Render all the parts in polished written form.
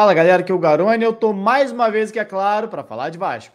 Fala galera, aqui é o Garone, eu tô mais uma vez aqui, é claro, para falar de Vasco.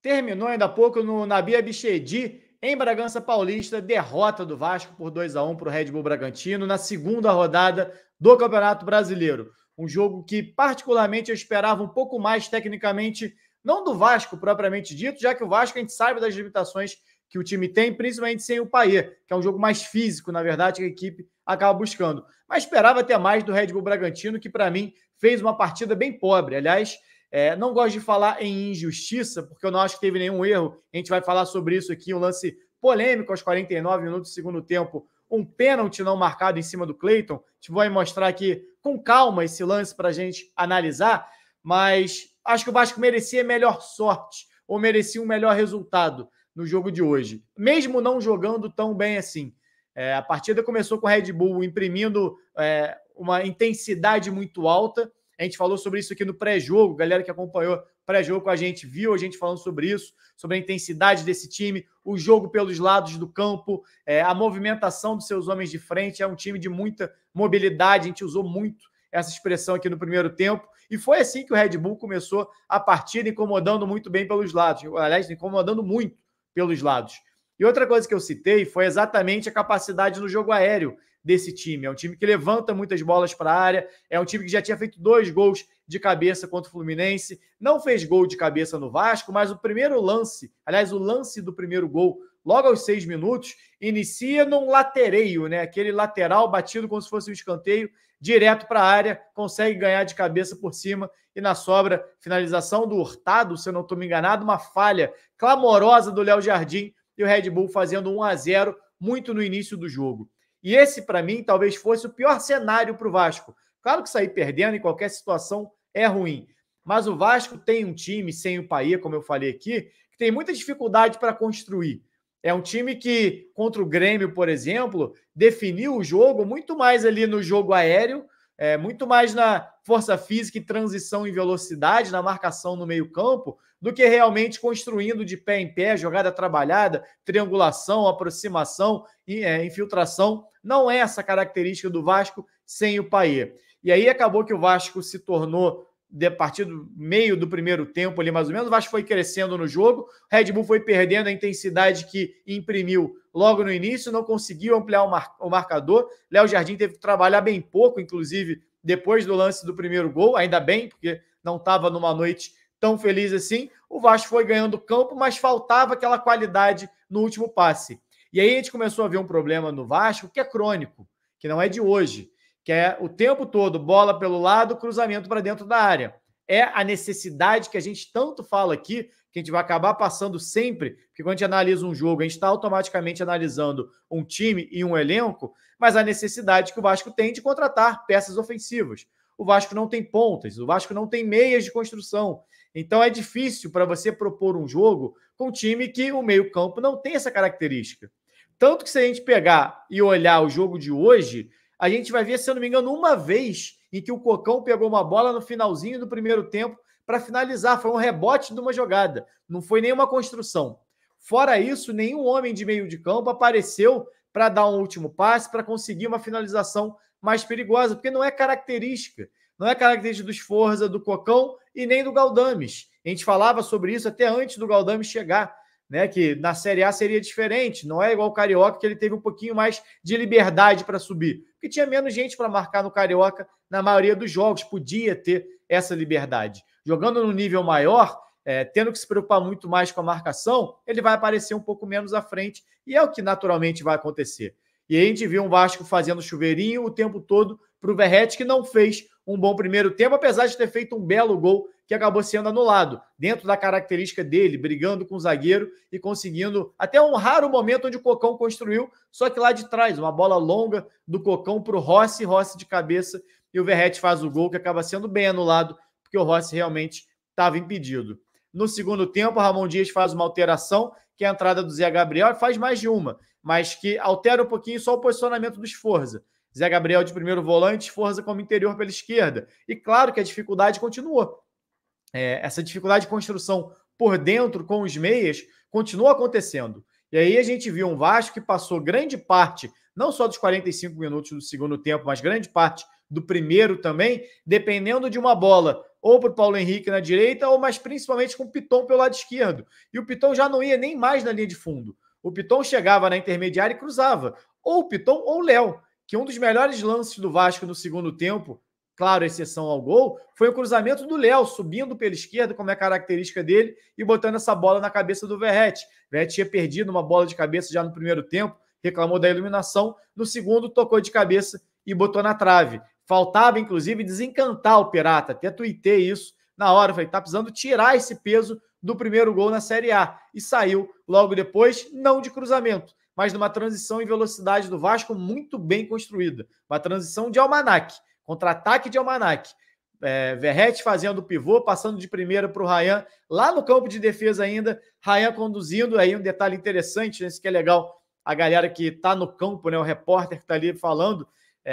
Terminou ainda há pouco no Nabi Abichedi, em Bragança Paulista, derrota do Vasco por 2-1 para o Red Bull Bragantino na segunda rodada do Campeonato Brasileiro. Um jogo que particularmente eu esperava um pouco mais tecnicamente, não do Vasco propriamente dito, já que o Vasco a gente sabe das limitações que o time tem, principalmente sem o Payet, que é um jogo mais físico, na verdade, que a equipe acaba buscando. Mas esperava até mais do Red Bull Bragantino, que para mim fez uma partida bem pobre, aliás... não gosto de falar em injustiça, porque eu não acho que teve nenhum erro. A gente vai falar sobre isso aqui, um lance polêmico aos 49 minutos do segundo tempo, um pênalti não marcado em cima do Cleiton. A gente vai mostrar aqui com calma esse lance para a gente analisar, mas acho que o Vasco merecia melhor sorte ou merecia um melhor resultado no jogo de hoje, mesmo não jogando tão bem assim. A partida começou com o Red Bull imprimindo uma intensidade muito alta. A gente falou sobre isso aqui no pré-jogo, galera que acompanhou o pré-jogo com a gente, viu a gente falando sobre isso, sobre a intensidade desse time, o jogo pelos lados do campo, a movimentação dos seus homens de frente, é um time de muita mobilidade, a gente usou muito essa expressão aqui no primeiro tempo, e foi assim que o Red Bull começou a partida, incomodando muito bem pelos lados, aliás, incomodando muito pelos lados. E outra coisa que eu citei foi exatamente a capacidade no jogo aéreo desse time. É um time que levanta muitas bolas para a área, é um time que já tinha feito 2 gols de cabeça contra o Fluminense, não fez gol de cabeça no Vasco, mas o primeiro lance, aliás, o lance do primeiro gol, logo aos 6 minutos, inicia num latereio, né? Aquele lateral batido como se fosse um escanteio, direto para a área, consegue ganhar de cabeça por cima e na sobra, finalização do Hurtado, se eu não estou me enganado, uma falha clamorosa do Léo Jardim e o Red Bull fazendo 1-0 muito no início do jogo. E esse, para mim, talvez fosse o pior cenário para o Vasco. Claro que sair perdendo em qualquer situação é ruim. Mas o Vasco tem um time, sem o Payet, como eu falei aqui, que tem muita dificuldade para construir. É um time que, contra o Grêmio, por exemplo, definiu o jogo muito mais ali no jogo aéreo, muito mais na força física e transição em velocidade, na marcação no meio-campo, do que realmente construindo de pé em pé, jogada trabalhada, triangulação, aproximação, infiltração. Não é essa característica do Vasco sem o Payet. E aí acabou que o Vasco se tornou, a partir do meio do primeiro tempo ali mais ou menos, o Vasco foi crescendo no jogo, o Red Bull foi perdendo a intensidade que imprimiu logo no início, não conseguiu ampliar o marcador, Léo Jardim teve que trabalhar bem pouco, inclusive depois do lance do primeiro gol, ainda bem, porque não estava numa noite tão feliz assim, o Vasco foi ganhando campo, mas faltava aquela qualidade no último passe. E aí a gente começou a ver um problema no Vasco que é crônico, que não é de hoje, que é o tempo todo, bola pelo lado, cruzamento para dentro da área. É a necessidade que a gente tanto fala aqui, que a gente vai acabar passando sempre, porque quando a gente analisa um jogo, a gente está automaticamente analisando um time e um elenco, mas a necessidade que o Vasco tem de contratar peças ofensivas. O Vasco não tem pontas, o Vasco não tem meias de construção. Então é difícil para você propor um jogo com um time que o meio-campo não tem essa característica. Tanto que se a gente pegar e olhar o jogo de hoje, a gente vai ver, se eu não me engano, uma vez em que o Cocão pegou uma bola no finalzinho do primeiro tempo para finalizar. Foi um rebote de uma jogada. Não foi nenhuma construção. Fora isso, nenhum homem de meio de campo apareceu para dar um último passe, para conseguir uma finalização mais perigosa, porque não é característica. Não é característica do Sforza, do Cocão e nem do Galdames. A gente falava sobre isso até antes do Galdames chegar, né, que na Série A seria diferente, não é igual o Carioca, que ele teve um pouquinho mais de liberdade para subir, porque tinha menos gente para marcar no Carioca na maioria dos jogos, podia ter essa liberdade. Jogando num nível maior, tendo que se preocupar muito mais com a marcação, ele vai aparecer um pouco menos à frente, e é o que naturalmente vai acontecer. E a gente viu um Vasco fazendo chuveirinho o tempo todo para o Verrete, que não fez um bom primeiro tempo, apesar de ter feito um belo gol que acabou sendo anulado, dentro da característica dele, brigando com o zagueiro e conseguindo até um raro momento onde o Cocão construiu, só que lá de trás, uma bola longa do Cocão para o Rossi, Rossi de cabeça, e o Verrete faz o gol que acaba sendo bem anulado, porque o Rossi realmente estava impedido. No segundo tempo, o Ramón Díaz faz uma alteração, que é a entrada do Zé Gabriel, faz mais de uma, mas que altera um pouquinho só o posicionamento do Sforza. Zé Gabriel de primeiro volante, Sforza como interior pela esquerda. E claro que a dificuldade continuou. essa dificuldade de construção por dentro com os meias continua acontecendo. E aí a gente viu um Vasco que passou grande parte, não só dos 45 minutos do segundo tempo, mas grande parte do primeiro também, dependendo de uma bola ou para o Paulo Henrique na direita, ou mais principalmente com o Piton pelo lado esquerdo. E o Piton já não ia nem mais na linha de fundo. O Piton chegava na intermediária e cruzava. Ou o Piton ou o Léo, que um dos melhores lances do Vasco no segundo tempo, claro, exceção ao gol, foi o cruzamento do Léo, subindo pela esquerda, como é característica dele, e botando essa bola na cabeça do Verrete. O Verrete tinha perdido uma bola de cabeça já no primeiro tempo, reclamou da iluminação, no segundo tocou de cabeça e botou na trave. Faltava, inclusive, desencantar o Pirata, até tuitei isso na hora, falei, tá precisando tirar esse peso do primeiro gol na Série A. E saiu logo depois, não de cruzamento, mas numa transição em velocidade do Vasco muito bem construída. Uma transição de almanaque. Contra-ataque de almanaque. Verrete fazendo o pivô, passando de primeira para o Rayan, lá no campo de defesa ainda, Rayan conduzindo, aí um detalhe interessante, né, isso que é legal, a galera que está no campo, né, o repórter que está ali falando,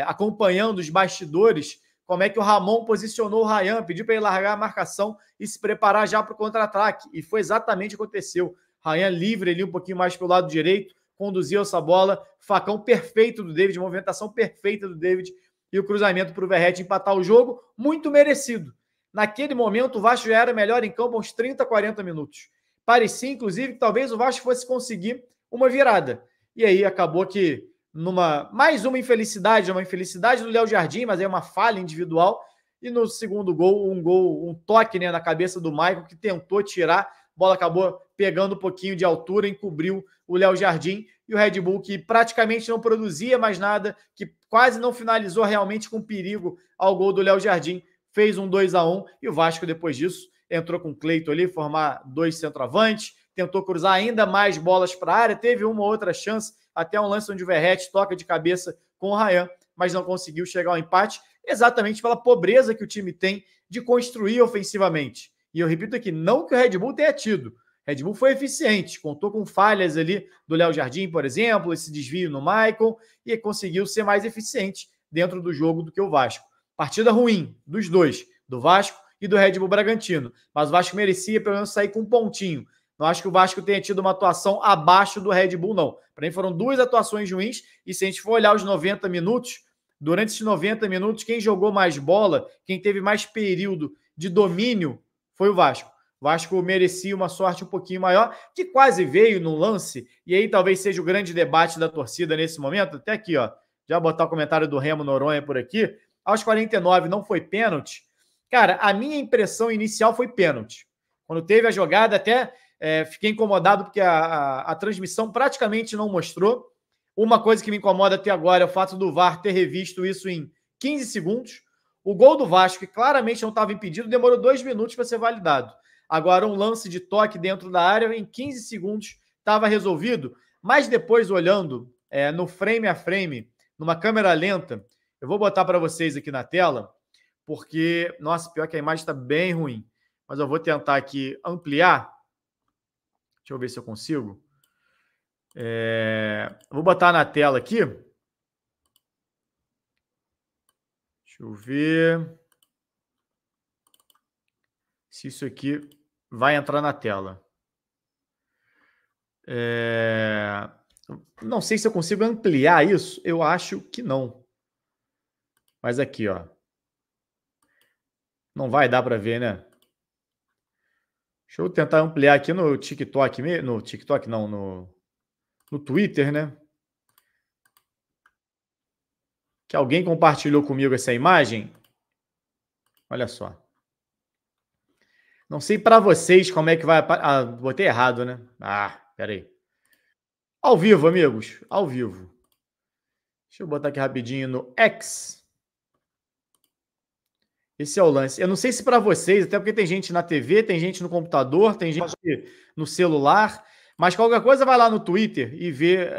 acompanhando os bastidores, como é que o Ramón posicionou o Rayan, pediu para ele largar a marcação e se preparar já para o contra-ataque, e foi exatamente o que aconteceu. Rayan livre ali um pouquinho mais para o lado direito, conduziu essa bola, facão perfeito do David, movimentação perfeita do David, e o cruzamento para o Verrete empatar o jogo, muito merecido. Naquele momento, o Vasco já era melhor em campo aos 30, 40 minutos. Parecia, inclusive, que talvez o Vasco fosse conseguir uma virada. E aí acabou que, numa mais uma infelicidade do Léo Jardim, mas aí uma falha individual, e no segundo gol, um toque, né, na cabeça do Maicon, que tentou tirar, a bola acabou pegando um pouquinho de altura, encobriu o Léo Jardim, e o Red Bull, que praticamente não produzia mais nada, que quase não finalizou realmente com perigo ao gol do Léo Jardim, fez um 2-1, e o Vasco, depois disso, entrou com o Cleiton ali, formar dois centroavantes, tentou cruzar ainda mais bolas para a área, teve uma outra chance, até um lance onde o Verrete toca de cabeça com o Rayan, mas não conseguiu chegar ao empate, exatamente pela pobreza que o time tem de construir ofensivamente. E eu repito aqui, não que o Red Bull tenha tido, Red Bull foi eficiente, contou com falhas ali do Léo Jardim, por exemplo, esse desvio no Maicon, e conseguiu ser mais eficiente dentro do jogo do que o Vasco. Partida ruim dos dois, do Vasco e do Red Bull Bragantino, mas o Vasco merecia pelo menos sair com um pontinho. Não acho que o Vasco tenha tido uma atuação abaixo do Red Bull, não. Para mim foram duas atuações ruins, e se a gente for olhar os 90 minutos, durante esses 90 minutos, quem jogou mais bola, quem teve mais período de domínio, foi o Vasco. O Vasco merecia uma sorte um pouquinho maior, que quase veio num lance, e aí talvez seja o grande debate da torcida nesse momento, até aqui, ó, já botar o comentário do Remo Noronha por aqui, aos 49 não foi pênalti? Cara, a minha impressão inicial foi pênalti. Quando teve a jogada, até fiquei incomodado, porque a transmissão praticamente não mostrou. Uma coisa que me incomoda até agora é o fato do VAR ter revisto isso em 15 segundos. O gol do Vasco, que claramente não estava impedido, demorou 2 minutos para ser validado. Agora, um lance de toque dentro da área, em 15 segundos, estava resolvido. Mas depois, olhando no frame a frame, numa câmera lenta, eu vou botar para vocês aqui na tela, porque, nossa, pior que a imagem está bem ruim. Mas eu vou tentar aqui ampliar. Deixa eu ver se eu consigo. Vou botar na tela aqui. Deixa eu ver se isso aqui vai entrar na tela. Não sei se eu consigo ampliar isso. Eu acho que não. Mas aqui, ó. Não vai dar para ver, né? Deixa eu tentar ampliar aqui no TikTok. No TikTok, não. No Twitter, né? Que alguém compartilhou comigo essa imagem. Olha só. Não sei para vocês como é que vai... Ah, botei errado, né? Ah, peraí. Ao vivo, amigos. Ao vivo. Deixa eu botar aqui rapidinho no X. Esse é o lance. Eu não sei se para vocês, até porque tem gente na TV, tem gente no computador, tem gente no celular, mas qualquer coisa vai lá no Twitter e vê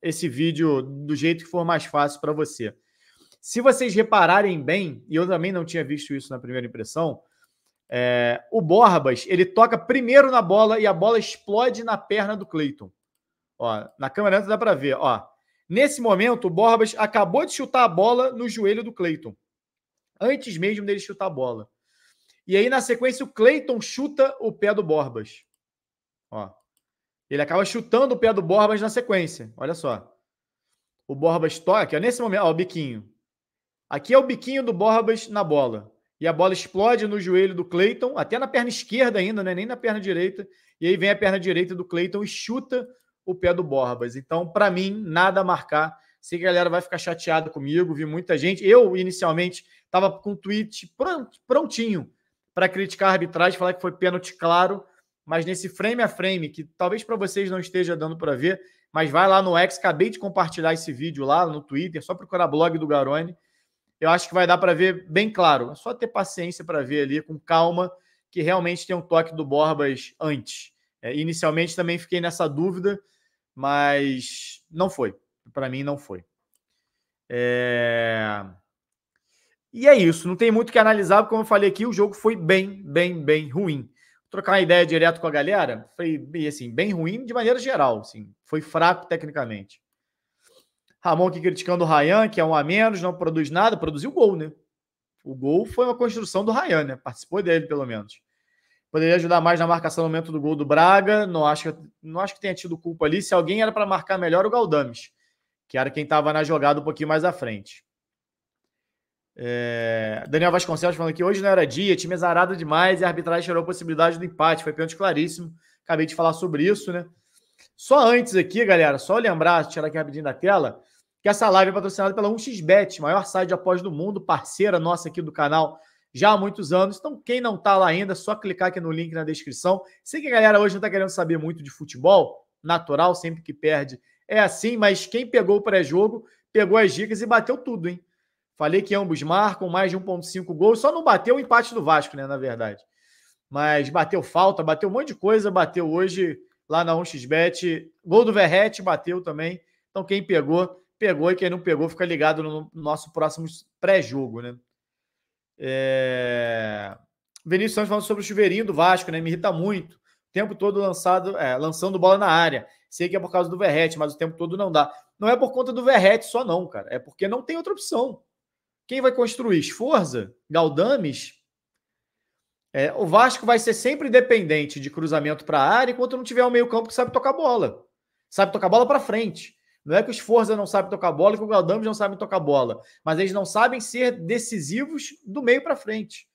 esse vídeo do jeito que for mais fácil para você. Se vocês repararem bem, e eu também não tinha visto isso na primeira impressão, o Borbas, ele toca primeiro na bola e a bola explode na perna do Cleiton. Ó, na câmera dá para ver. Ó, nesse momento, o Borbas acabou de chutar a bola no joelho do Cleiton, antes mesmo dele chutar a bola. E aí, na sequência, o Cleiton chuta o pé do Borbas. Ó. Ele acaba chutando o pé do Borbas na sequência. Olha só. O Borbas toca, ó, nesse momento, ó, o biquinho. Aqui é o biquinho do Borbas na bola. E a bola explode no joelho do Cleiton, até na perna esquerda ainda, né? Nem na perna direita. E aí vem a perna direita do Cleiton e chuta o pé do Borbas. Então, para mim, nada a marcar. Sei que a galera vai ficar chateada comigo, vi muita gente. Eu, inicialmente, estava com um tweet prontinho para criticar a arbitragem, falar que foi pênalti claro, mas nesse frame a frame, que talvez para vocês não esteja dando para ver, mas vai lá no X, acabei de compartilhar esse vídeo lá no Twitter, só procurar blog do Garone. Eu acho que vai dar para ver bem claro. É só ter paciência para ver ali, com calma, que realmente tem um toque do Borbas antes. É, inicialmente também fiquei nessa dúvida, mas não foi. Para mim, não foi. E é isso. Não tem muito o que analisar, porque como eu falei aqui, o jogo foi bem ruim. Vou trocar uma ideia direto com a galera. Foi assim, bem ruim de maneira geral. Assim, foi fraco tecnicamente. Ramon aqui criticando o Rayan, que é um a menos, não produz nada, produziu gol, né? O gol foi uma construção do Rayan, né? Participou dele, pelo menos. Poderia ajudar mais na marcação no momento do gol do Braga, não acho que tenha tido culpa ali. Se alguém era para marcar melhor, o Galdames, que era quem estava na jogada um pouquinho mais à frente. Daniel Vasconcelos falando que hoje não era dia, time azarado demais e a arbitragem gerou a possibilidade do empate. Foi pênalti claríssimo, acabei de falar sobre isso, né? Só antes aqui, galera, só lembrar, tirar aqui rapidinho da tela, que essa live é patrocinada pela 1xBet, maior site de aposta do mundo, parceira nossa aqui do canal já há muitos anos. Então, quem não está lá ainda, é só clicar aqui no link na descrição. Sei que a galera hoje não está querendo saber muito de futebol, natural, sempre que perde é assim, mas quem pegou o pré-jogo, pegou as dicas e bateu tudo, hein? Falei que ambos marcam mais de 1,5 gols, só não bateu o empate do Vasco, né, na verdade. Mas bateu falta, bateu um monte de coisa, bateu hoje lá na 1xBet, gol do Verrete bateu também. Então quem pegou, pegou, e quem não pegou fica ligado no nosso próximo pré-jogo, né? Vinícius Santos falando sobre o chuveirinho do Vasco, né? Me irrita muito. O tempo todo lançando bola na área. Sei que é por causa do Verrete, mas o tempo todo não dá. Não é por conta do Verrete só não, cara. É porque não tem outra opção. Quem vai construir? Sforza? Galdames? O Vasco vai ser sempre dependente de cruzamento para a área enquanto não tiver um meio campo que sabe tocar bola. Sabe tocar bola para frente. Não é que o Sforza não sabe tocar bola e que o Galdames não sabe tocar bola. Mas eles não sabem ser decisivos do meio para frente.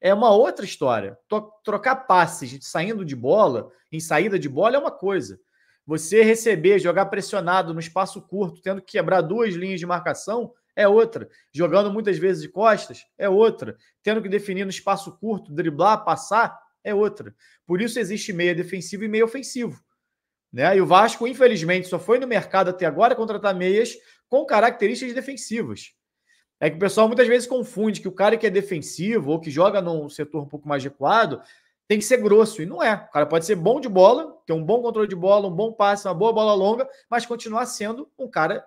É uma outra história. Trocar passes saindo de bola, em saída de bola, é uma coisa. Você receber, jogar pressionado no espaço curto, tendo que quebrar duas linhas de marcação, é outra. Jogando muitas vezes de costas, é outra. Tendo que definir no espaço curto, driblar, passar, é outra. Por isso existe meia defensivo e meia ofensivo, né? E o Vasco, infelizmente, só foi no mercado até agora contratar meias com características defensivas. É que o pessoal muitas vezes confunde que o cara que é defensivo ou que joga num setor um pouco mais recuado tem que ser grosso, e não é. O cara pode ser bom de bola, ter um bom controle de bola, um bom passe, uma boa bola longa, mas continuar sendo um cara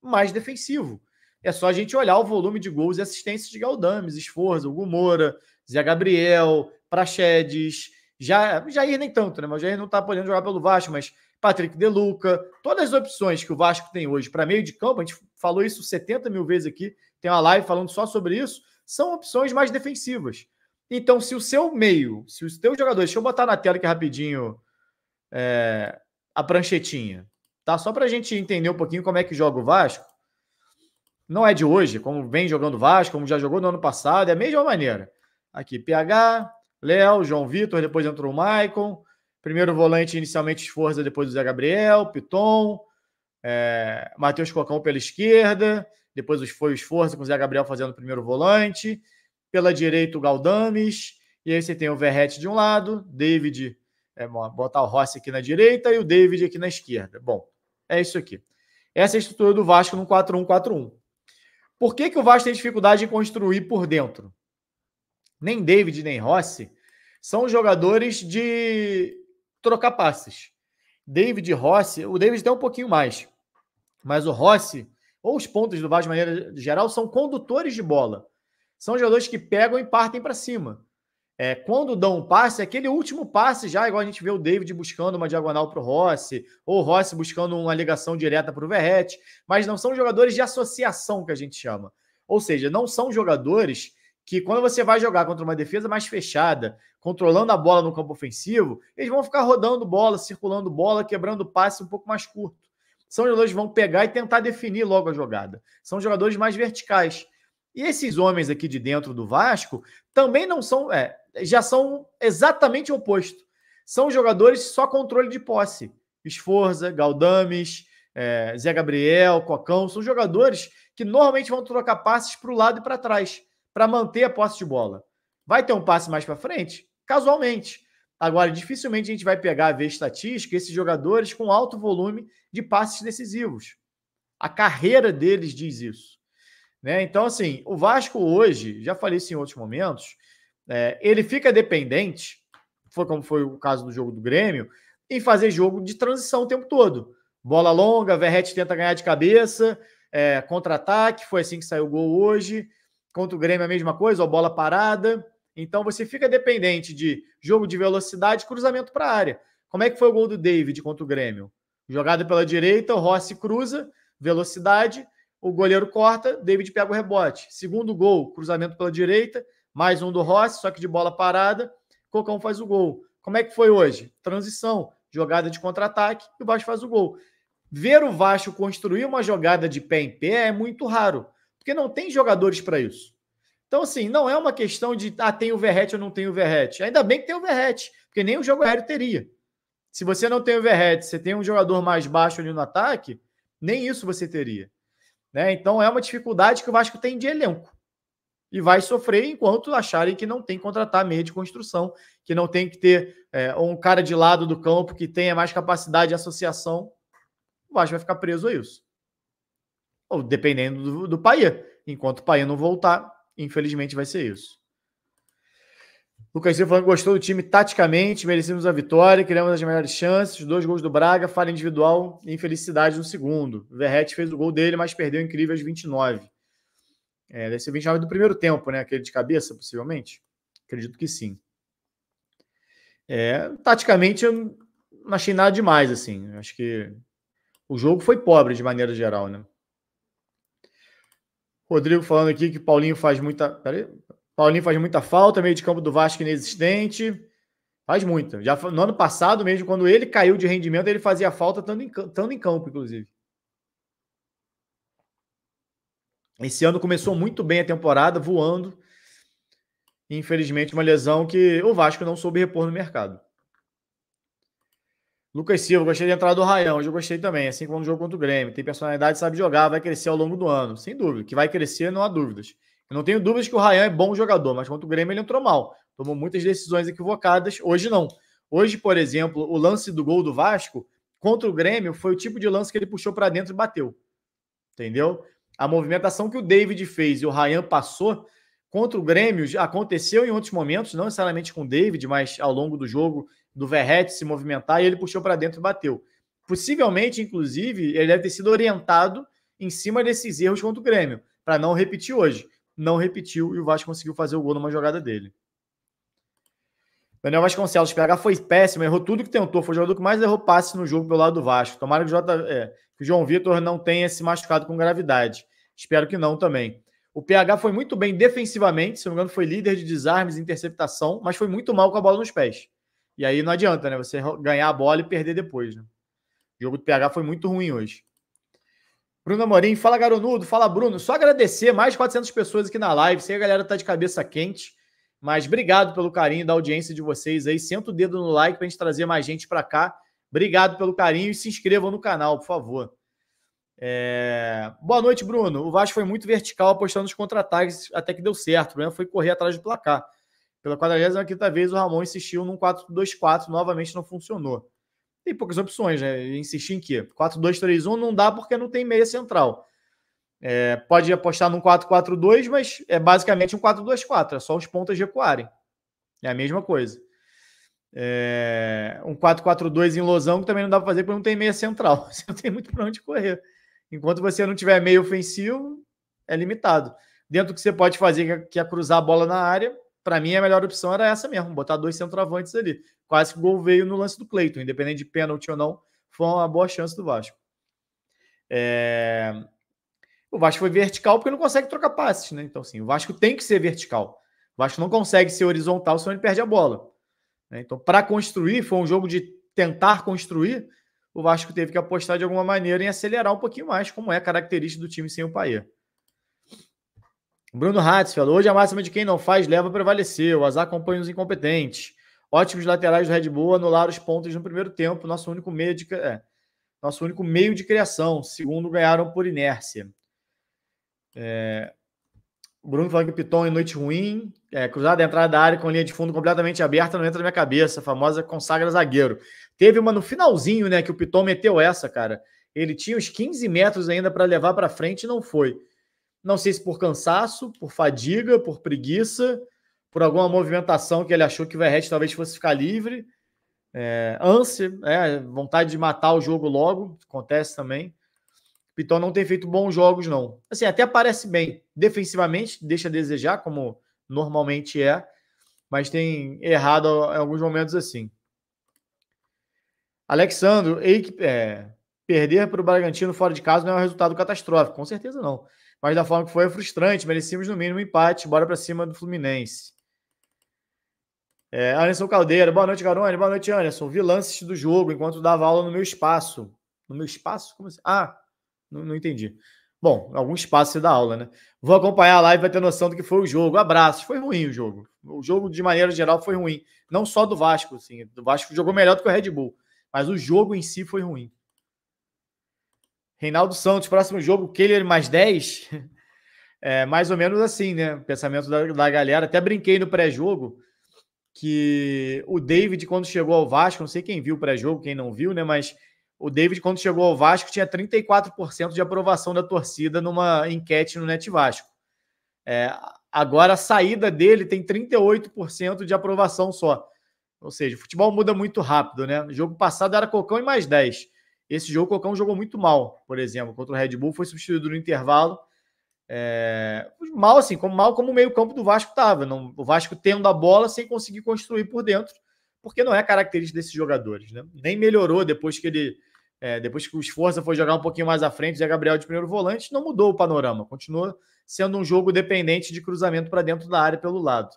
mais defensivo. É só a gente olhar o volume de gols e assistências de Galdames, Sforza, Hugo Moura, Zé Gabriel, Praxedes, Jair nem tanto, né? Mas Jair não está podendo jogar pelo Vasco, mas Patrick De Luca, todas as opções que o Vasco tem hoje para meio de campo, a gente falou isso 70 mil vezes aqui, tem uma live falando só sobre isso, são opções mais defensivas. Então, se o seu meio, se os teus jogadores... Deixa eu botar na tela aqui rapidinho a pranchetinha, tá? Só para a gente entender um pouquinho como é que joga o Vasco. Não é de hoje, como vem jogando o Vasco, como já jogou no ano passado, é a mesma maneira. Aqui, PH, Léo, João Vitor, depois entrou o Maicon. Primeiro volante, inicialmente, Sforza, depois o Zé Gabriel, Piton, Mateus Cocão pela esquerda, depois foi o Sforza com o Zé Gabriel fazendo o primeiro volante. Pela direita, o Galdames. E aí você tem o Verrete de um lado, David, botar o Rossi aqui na direita e o David aqui na esquerda. Bom, é isso aqui. Essa é a estrutura do Vasco no 4-1-4-1. Por que que o Vasco tem dificuldade em construir por dentro? Nem David, nem Rossi são jogadores de trocar passes. David e Rossi... O David tem um pouquinho mais. Mas o Rossi, ou os pontas do Vasco de maneira geral, são condutores de bola. São jogadores que pegam e partem para cima. Quando dão um passe, aquele último passe já, igual a gente vê o David buscando uma diagonal para o Rossi, ou o Rossi buscando uma ligação direta para o Verrete, mas não são jogadores de associação, que a gente chama. Ou seja, não são jogadores que quando você vai jogar contra uma defesa mais fechada, controlando a bola no campo ofensivo, eles vão ficar rodando bola, circulando bola, quebrando passe um pouco mais curto. São jogadores que vão pegar e tentar definir logo a jogada. São jogadores mais verticais. E esses homens aqui de dentro do Vasco também não são... já são exatamente o oposto. São jogadores só controle de posse. Sforza, Galdames, Zé Gabriel, Cocão, são jogadores que normalmente vão trocar passes para o lado e para trás, para manter a posse de bola. Vai ter um passe mais para frente? Casualmente. Agora, dificilmente a gente vai pegar, ver estatística, esses jogadores com alto volume de passes decisivos. A carreira deles diz isso. Né? Então, assim, o Vasco hoje, já falei isso em outros momentos, ele fica dependente, como foi o caso do jogo do Grêmio, em fazer jogo de transição o tempo todo. Bola longa, Verrete tenta ganhar de cabeça, contra-ataque, foi assim que saiu o gol hoje. Contra o Grêmio a mesma coisa, ó, bola parada. Então você fica dependente de jogo de velocidade e cruzamento para a área. Como é que foi o gol do David contra o Grêmio? Jogada pela direita, o Rossi cruza, velocidade, o goleiro corta, David pega o rebote. Segundo gol, cruzamento pela direita, mais um do Rossi, só que de bola parada, Cocão faz o gol. Como é que foi hoje? Transição, jogada de contra-ataque e o Vasco faz o gol. Ver o Vasco construir uma jogada de pé em pé é muito raro, porque não tem jogadores para isso. Então, assim, não é uma questão de tem o Verrete ou não tem o Verrete. Ainda bem que tem o Verrete, porque nem o jogo aéreo teria. Se você não tem o Verrete, você tem um jogador mais baixo ali no ataque, nem isso você teria. Né? Então, é uma dificuldade que o Vasco tem de elenco. E vai sofrer enquanto acharem que não tem que contratar meio de construção, que não tem que ter um cara de lado do campo que tenha mais capacidade de associação. O Vasco vai ficar preso a isso. Ou dependendo do Payet. Enquanto o Payet não voltar, infelizmente vai ser isso. Lucas Silva falando que gostou do time taticamente, merecemos a vitória, criamos as melhores chances, os 2 gols do Braga, falha individual e infelicidade no segundo. O Verrete fez o gol dele, mas perdeu incrível aos 29. Deve ser 29 do primeiro tempo, né? Aquele de cabeça, possivelmente. Acredito que sim. Taticamente, eu não achei nada demais, assim. Acho que o jogo foi pobre, de maneira geral, né? Rodrigo falando aqui que Paulinho faz muita falta, meio de campo do Vasco inexistente. Faz muita. Já no ano passado mesmo, quando ele caiu de rendimento, ele fazia falta estando em campo, inclusive. Esse ano começou muito bem a temporada, voando. Infelizmente, uma lesão que o Vasco não soube repor no mercado. Lucas Silva, gostei de entrar do Rayan, hoje eu gostei também, assim como no jogo contra o Grêmio. Tem personalidade, sabe jogar, vai crescer ao longo do ano. Sem dúvida, que vai crescer, não há dúvidas. Eu não tenho dúvidas que o Rayan é bom jogador, mas contra o Grêmio ele entrou mal. Tomou muitas decisões equivocadas, hoje não. Hoje, por exemplo, o lance do gol do Vasco, contra o Grêmio, foi o tipo de lance que ele puxou para dentro e bateu. Entendeu? A movimentação que o David fez e o Rayan passou contra o Grêmio aconteceu em outros momentos, não necessariamente com o David, mas ao longo do jogo, do Verrete se movimentar, e ele puxou para dentro e bateu. Possivelmente, inclusive, ele deve ter sido orientado em cima desses erros contra o Grêmio, para não repetir hoje. Não repetiu e o Vasco conseguiu fazer o gol numa jogada dele. Daniel Vasconcelos, PH foi péssimo, errou tudo que tentou, foi o jogador que mais errou passe no jogo pelo lado do Vasco. Tomara que o João Vitor não tenha se machucado com gravidade. Espero que não também. O PH foi muito bem defensivamente, se não me engano foi líder de desarmes e interceptação, mas foi muito mal com a bola nos pés. E aí não adianta, né? Você ganhar a bola e perder depois, né? O jogo do PH foi muito ruim hoje. Bruno Amorim, fala Garonudo, fala Bruno. Só agradecer, mais de 400 pessoas aqui na live. Sei que a galera tá de cabeça quente, mas obrigado pelo carinho da audiência de vocês aí. Senta o dedo no like pra gente trazer mais gente pra cá. Obrigado pelo carinho e se inscrevam no canal, por favor. Boa noite, Bruno. O Vasco foi muito vertical apostando nos contra-ataques até que deu certo. O problema foi correr atrás do placar. Pela 45ª vez, o Ramón insistiu num 4-2-4, novamente não funcionou. Tem poucas opções, né? Insistir em quê? 4-2-3-1 não dá porque não tem meia central. Pode apostar num 4-4-2, mas é basicamente um 4-2-4, é só os pontas recuarem. É a mesma coisa. Um 4-4-2 em losango também não dá para fazer porque não tem meia central. Você não tem muito para onde correr. Enquanto você não tiver meio ofensivo, é limitado. Dentro do que você pode fazer, que é cruzar a bola na área, para mim, a melhor opção era essa mesmo, botar 2 centroavantes ali. Quase que o gol veio no lance do Cleiton, independente de pênalti ou não, foi uma boa chance do Vasco. O Vasco foi vertical porque não consegue trocar passes, né? Então, assim, o Vasco tem que ser vertical. O Vasco não consegue ser horizontal, senão ele perde a bola. Então, para construir, foi um jogo de tentar construir, o Vasco teve que apostar de alguma maneira em acelerar um pouquinho mais, como é a característica do time sem o Payet. Bruno Hatzfeld, hoje a máxima de quem não faz leva a prevalecer, o azar acompanha os incompetentes. Ótimos laterais do Red Bull anularam os pontos no primeiro tempo, nosso único meio de criação, segundo ganharam por inércia. Bruno falando que Piton em noite ruim, cruzada da entrada da área com linha de fundo completamente aberta, não entra na minha cabeça, a famosa consagra zagueiro. Teve uma no finalzinho, né, que o Piton meteu essa, cara. Ele tinha uns 15 metros ainda para levar para frente e não foi. Não sei se por cansaço, por fadiga, por preguiça, por alguma movimentação que ele achou que o Verrete talvez fosse ficar livre. Ânsia, vontade de matar o jogo logo, acontece também. Piton não tem feito bons jogos, não. Assim, até parece bem. Defensivamente, deixa a desejar, como normalmente é, mas tem errado em alguns momentos assim. Alexandro, perder para o Bragantino fora de casa não é um resultado catastrófico. Com certeza não. Mas da forma que foi, é frustrante. Merecíamos, no mínimo, um empate. Bora para cima do Fluminense. Anderson Caldeira. Boa noite, Garone. Boa noite, Anderson. Vi lances do jogo enquanto dava aula no meu espaço. No meu espaço? Como assim? Ah! Não entendi. Bom, algum espaço você dá aula, né? Vou acompanhar a live, vai ter noção do que foi o jogo. Abraços. Foi ruim o jogo. O jogo, de maneira geral, foi ruim. Não só do Vasco, assim. O Vasco jogou melhor do que o Red Bull. Mas o jogo em si foi ruim. Reinaldo Santos, próximo jogo, Kehler mais 10. Mais ou menos assim, né? Pensamento da galera. Até brinquei no pré-jogo que o David, quando chegou ao Vasco, não sei quem viu o pré-jogo, quem não viu, né? Mas o David, quando chegou ao Vasco, tinha 34% de aprovação da torcida numa enquete no Net Vasco. Agora, a saída dele tem 38% de aprovação só. Ou seja, o futebol muda muito rápido, né? O jogo passado era Cocão e mais 10. Esse jogo, o Cocão jogou muito mal, por exemplo. Contra o Red Bull, foi substituído no intervalo. Mal, assim, como o meio-campo do Vasco estava. O Vasco tendo a bola sem conseguir construir por dentro, porque não é característica desses jogadores, né? Nem melhorou depois que ele... depois que o Sforza foi jogar um pouquinho mais à frente, Zé Gabriel de primeiro volante, não mudou o panorama. Continua sendo um jogo dependente de cruzamento para dentro da área pelo lado.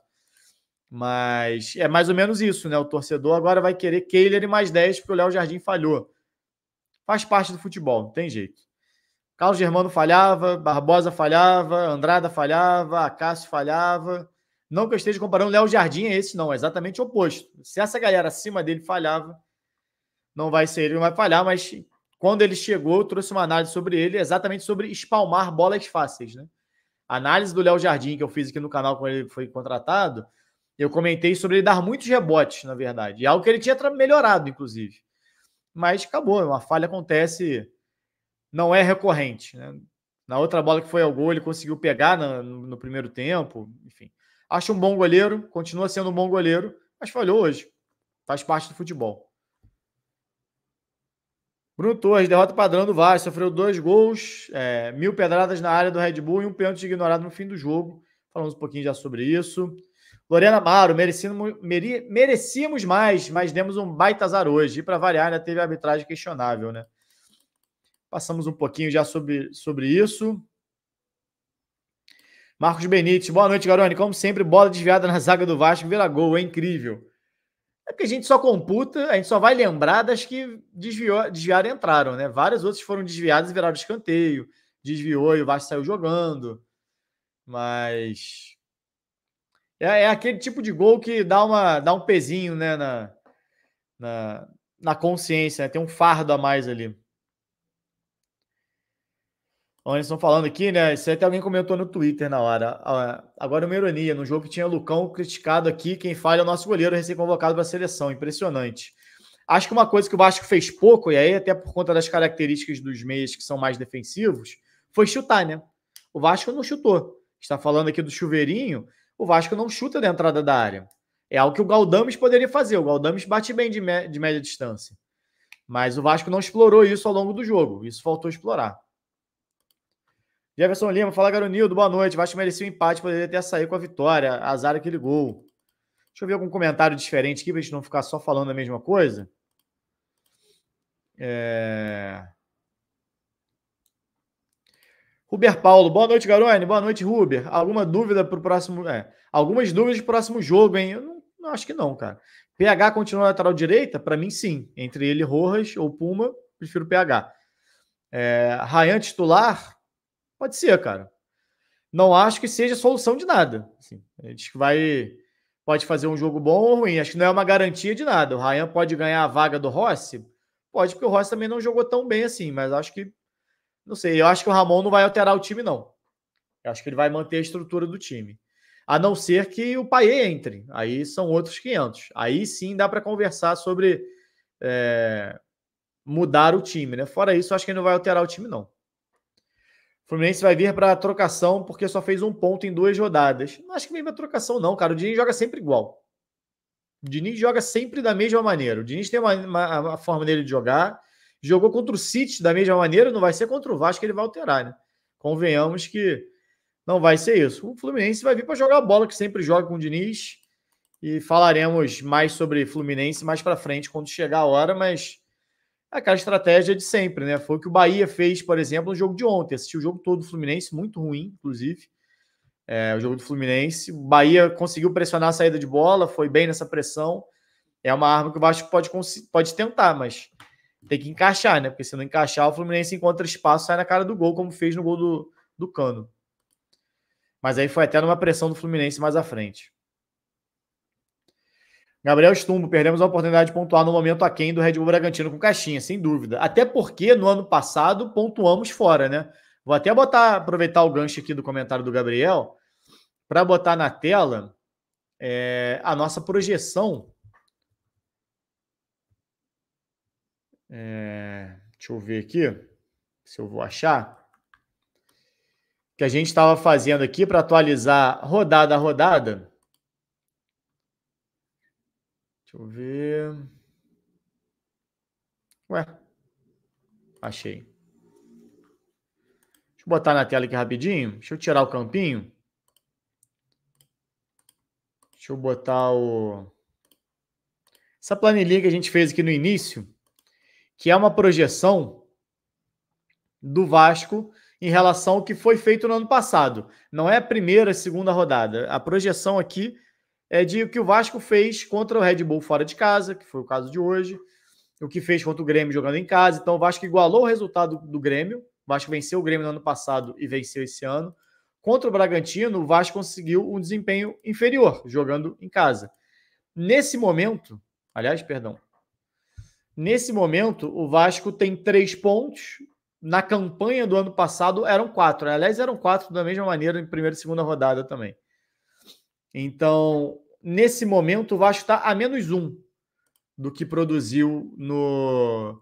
Mas é mais ou menos isso, né? O torcedor agora vai querer Kehler e mais 10 porque o Léo Jardim falhou. Faz parte do futebol, não tem jeito. Carlos Germano falhava, Barbosa falhava, Andrada falhava, Acácio falhava. Não que eu esteja comparando o Léo Jardim a esse, não. É exatamente o oposto. Se essa galera acima dele falhava, não vai ser ele, não vai falhar, mas quando ele chegou, eu trouxe uma análise sobre ele, exatamente sobre espalmar bolas fáceis, né? A análise do Léo Jardim, que eu fiz aqui no canal quando ele foi contratado, eu comentei sobre ele dar muitos rebotes, na verdade. E algo que ele tinha melhorado, inclusive. Mas acabou, uma falha acontece, não é recorrente, né? Na outra bola que foi ao gol, ele conseguiu pegar no primeiro tempo, enfim. Acho um bom goleiro, continua sendo um bom goleiro, mas falhou hoje. Faz parte do futebol. Bruno Torres, derrota padrão do Vasco, sofreu 2 gols, 1000 pedradas na área do Red Bull e um pênalti ignorado no fim do jogo. Falamos um pouquinho já sobre isso. Lorena Amaro, merecíamos mais, mas demos um baita azar hoje. E para variar, ainda teve arbitragem questionável, né? Passamos um pouquinho já sobre isso. Marcos Benítez, boa noite, Garone. Como sempre, bola desviada na zaga do Vasco, vira gol, é incrível. É porque a gente só computa, a gente só vai lembrar das que desviaram e entraram, né? Várias outras foram desviadas e viraram escanteio. Desviou e o Vasco saiu jogando. Mas é aquele tipo de gol que dá um pezinho, né, na consciência, né? Tem um fardo a mais ali. Anderson falando aqui, né? Isso até alguém comentou no Twitter na hora. Agora uma ironia, no jogo que tinha Lucão criticado aqui, quem falha é o nosso goleiro recém-convocado para a seleção. Impressionante. Acho que uma coisa que o Vasco fez pouco, e aí até por conta das características dos meias que são mais defensivos, foi chutar, né? O Vasco não chutou. Está falando aqui do chuveirinho, o Vasco não chuta da entrada da área. É algo que o Galdames poderia fazer. O Galdames bate bem de média distância. Mas o Vasco não explorou isso ao longo do jogo. Isso faltou explorar. Jefferson Lima, fala Garonildo, boa noite. Vasco merecia um empate, poderia até sair com a vitória. Azar aquele gol. Deixa eu ver algum comentário diferente aqui, pra gente não ficar só falando a mesma coisa. Ruber Paulo, boa noite, Garone. Boa noite, Ruber. Alguma dúvida para o próximo... algumas dúvidas para o próximo jogo, hein? Eu não acho que não, cara. PH continua na lateral direita? Para mim, sim. Entre ele, Rojas ou Puma, prefiro PH. Rayan titular? Pode ser, cara. Não acho que seja solução de nada. Assim, a gente vai... Pode fazer um jogo bom ou ruim. Acho que não é uma garantia de nada. O Rayan pode ganhar a vaga do Rossi? Pode, porque o Rossi também não jogou tão bem assim, mas acho que... Não sei, eu acho que o Ramon não vai alterar o time, não. Eu acho que ele vai manter a estrutura do time. A não ser que o Payet entre. Aí são outros 500. Aí sim dá para conversar sobre mudar o time, né? Fora isso, eu acho que ele não vai alterar o time, não. O Fluminense vai vir para a trocação porque só fez um ponto em 2 rodadas. Não acho que vem para trocação, não, cara. O Diniz joga sempre igual. O Diniz joga sempre da mesma maneira. O Diniz tem uma forma dele de jogar... Jogou contra o City da mesma maneira, não vai ser contra o Vasco que ele vai alterar, né? Convenhamos que não vai ser isso. O Fluminense vai vir para jogar a bola, que sempre joga com o Diniz, e falaremos mais sobre Fluminense mais para frente, quando chegar a hora, mas é aquela estratégia de sempre, né? Foi o que o Bahia fez, por exemplo, no jogo de ontem. Assistiu o jogo todo do Fluminense, muito ruim, inclusive, o jogo do Fluminense. O Bahia conseguiu pressionar a saída de bola, foi bem nessa pressão. É uma arma que o Vasco pode tentar, mas... Tem que encaixar, né? Porque se não encaixar, o Fluminense encontra espaço, sai na cara do gol, como fez no gol do Cano. Mas aí foi até numa pressão do Fluminense mais à frente. Gabriel Stumbo, perdemos a oportunidade de pontuar no momento aquém do Red Bull Bragantino com caixinha, sem dúvida. Até porque no ano passado pontuamos fora, né? Vou até aproveitar o gancho aqui do comentário do Gabriel para botar na tela a nossa projeção. Deixa eu ver aqui se eu vou achar que a gente estava fazendo aqui para atualizar rodada a rodada. Deixa eu ver. Achei. Deixa eu botar na tela aqui rapidinho. Deixa eu tirar o campinho. Deixa eu botar essa planilha que a gente fez aqui no início, que é uma projeção do Vasco em relação ao que foi feito no ano passado. Não é a primeira, a segunda rodada. A projeção aqui é de o que o Vasco fez contra o Red Bull fora de casa, que foi o caso de hoje, o que fez contra o Grêmio jogando em casa. Então o Vasco igualou o resultado do Grêmio. O Vasco venceu o Grêmio no ano passado e venceu esse ano. Contra o Bragantino, o Vasco conseguiu um desempenho inferior, jogando em casa. Nesse momento, Nesse momento, o Vasco tem 3 pontos. Na campanha do ano passado, eram 4. Aliás, eram 4 da mesma maneira em primeira e segunda rodada também. Então, nesse momento, o Vasco está a -1 do que produziu no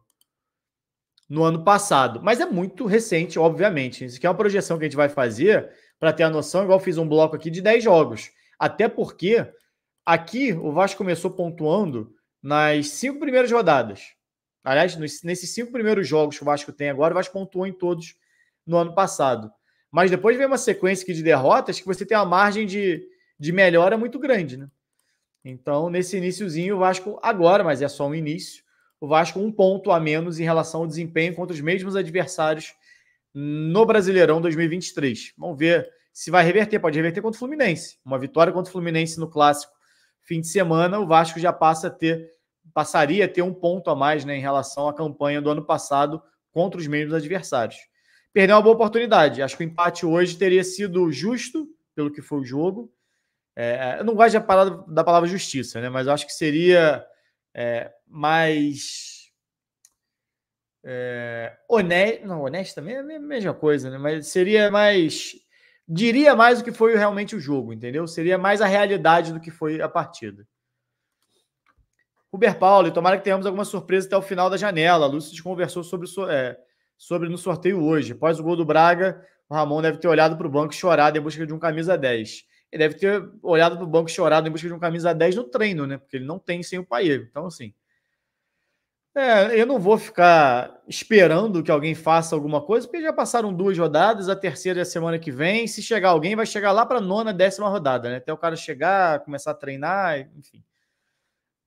ano passado. Mas é muito recente, obviamente. Isso aqui é uma projeção que a gente vai fazer para ter a noção, igual eu fiz um bloco aqui de 10 jogos. Até porque aqui o Vasco começou pontuando nas 5 primeiras rodadas. Aliás, nesses 5 primeiros jogos que o Vasco tem agora, o Vasco pontuou em todos no ano passado. Mas depois vem uma sequência aqui de derrotas que você tem uma margem de melhora muito grande, né? Então, nesse iniciozinho, o Vasco agora, mas é só um início, o Vasco 1 ponto a menos em relação ao desempenho contra os mesmos adversários no Brasileirão 2023. Vamos ver se vai reverter. Pode reverter contra o Fluminense. Uma vitória contra o Fluminense no Clássico fim de semana, o Vasco já passaria a ter 1 ponto a mais, né, em relação à campanha do ano passado contra os mesmos adversários. Perdeu uma boa oportunidade. Acho que o empate hoje teria sido justo, pelo que foi o jogo. Eu não gosto da palavra justiça, né, mas eu acho que seria mais honesto. Não, honesto também é a mesma coisa, né, mas seria mais... Diria mais do que foi realmente o jogo, entendeu? Seria mais a realidade do que foi a partida. Ruber Paulo, tomara que tenhamos alguma surpresa até o final da janela. A Lúcia conversou sobre no sorteio hoje. Após o gol do Braga, o Ramon deve ter olhado para o banco e chorado em busca de um camisa 10. Ele deve ter olhado para o banco e chorado em busca de um camisa 10 no treino, né? Porque ele não tem sem o Payet. Então, assim... eu não vou ficar esperando que alguém faça alguma coisa, porque já passaram 2 rodadas, a terceira é a semana que vem. Se chegar alguém, vai chegar lá para a 9ª, 10ª rodada, né? Até o cara chegar, começar a treinar, enfim.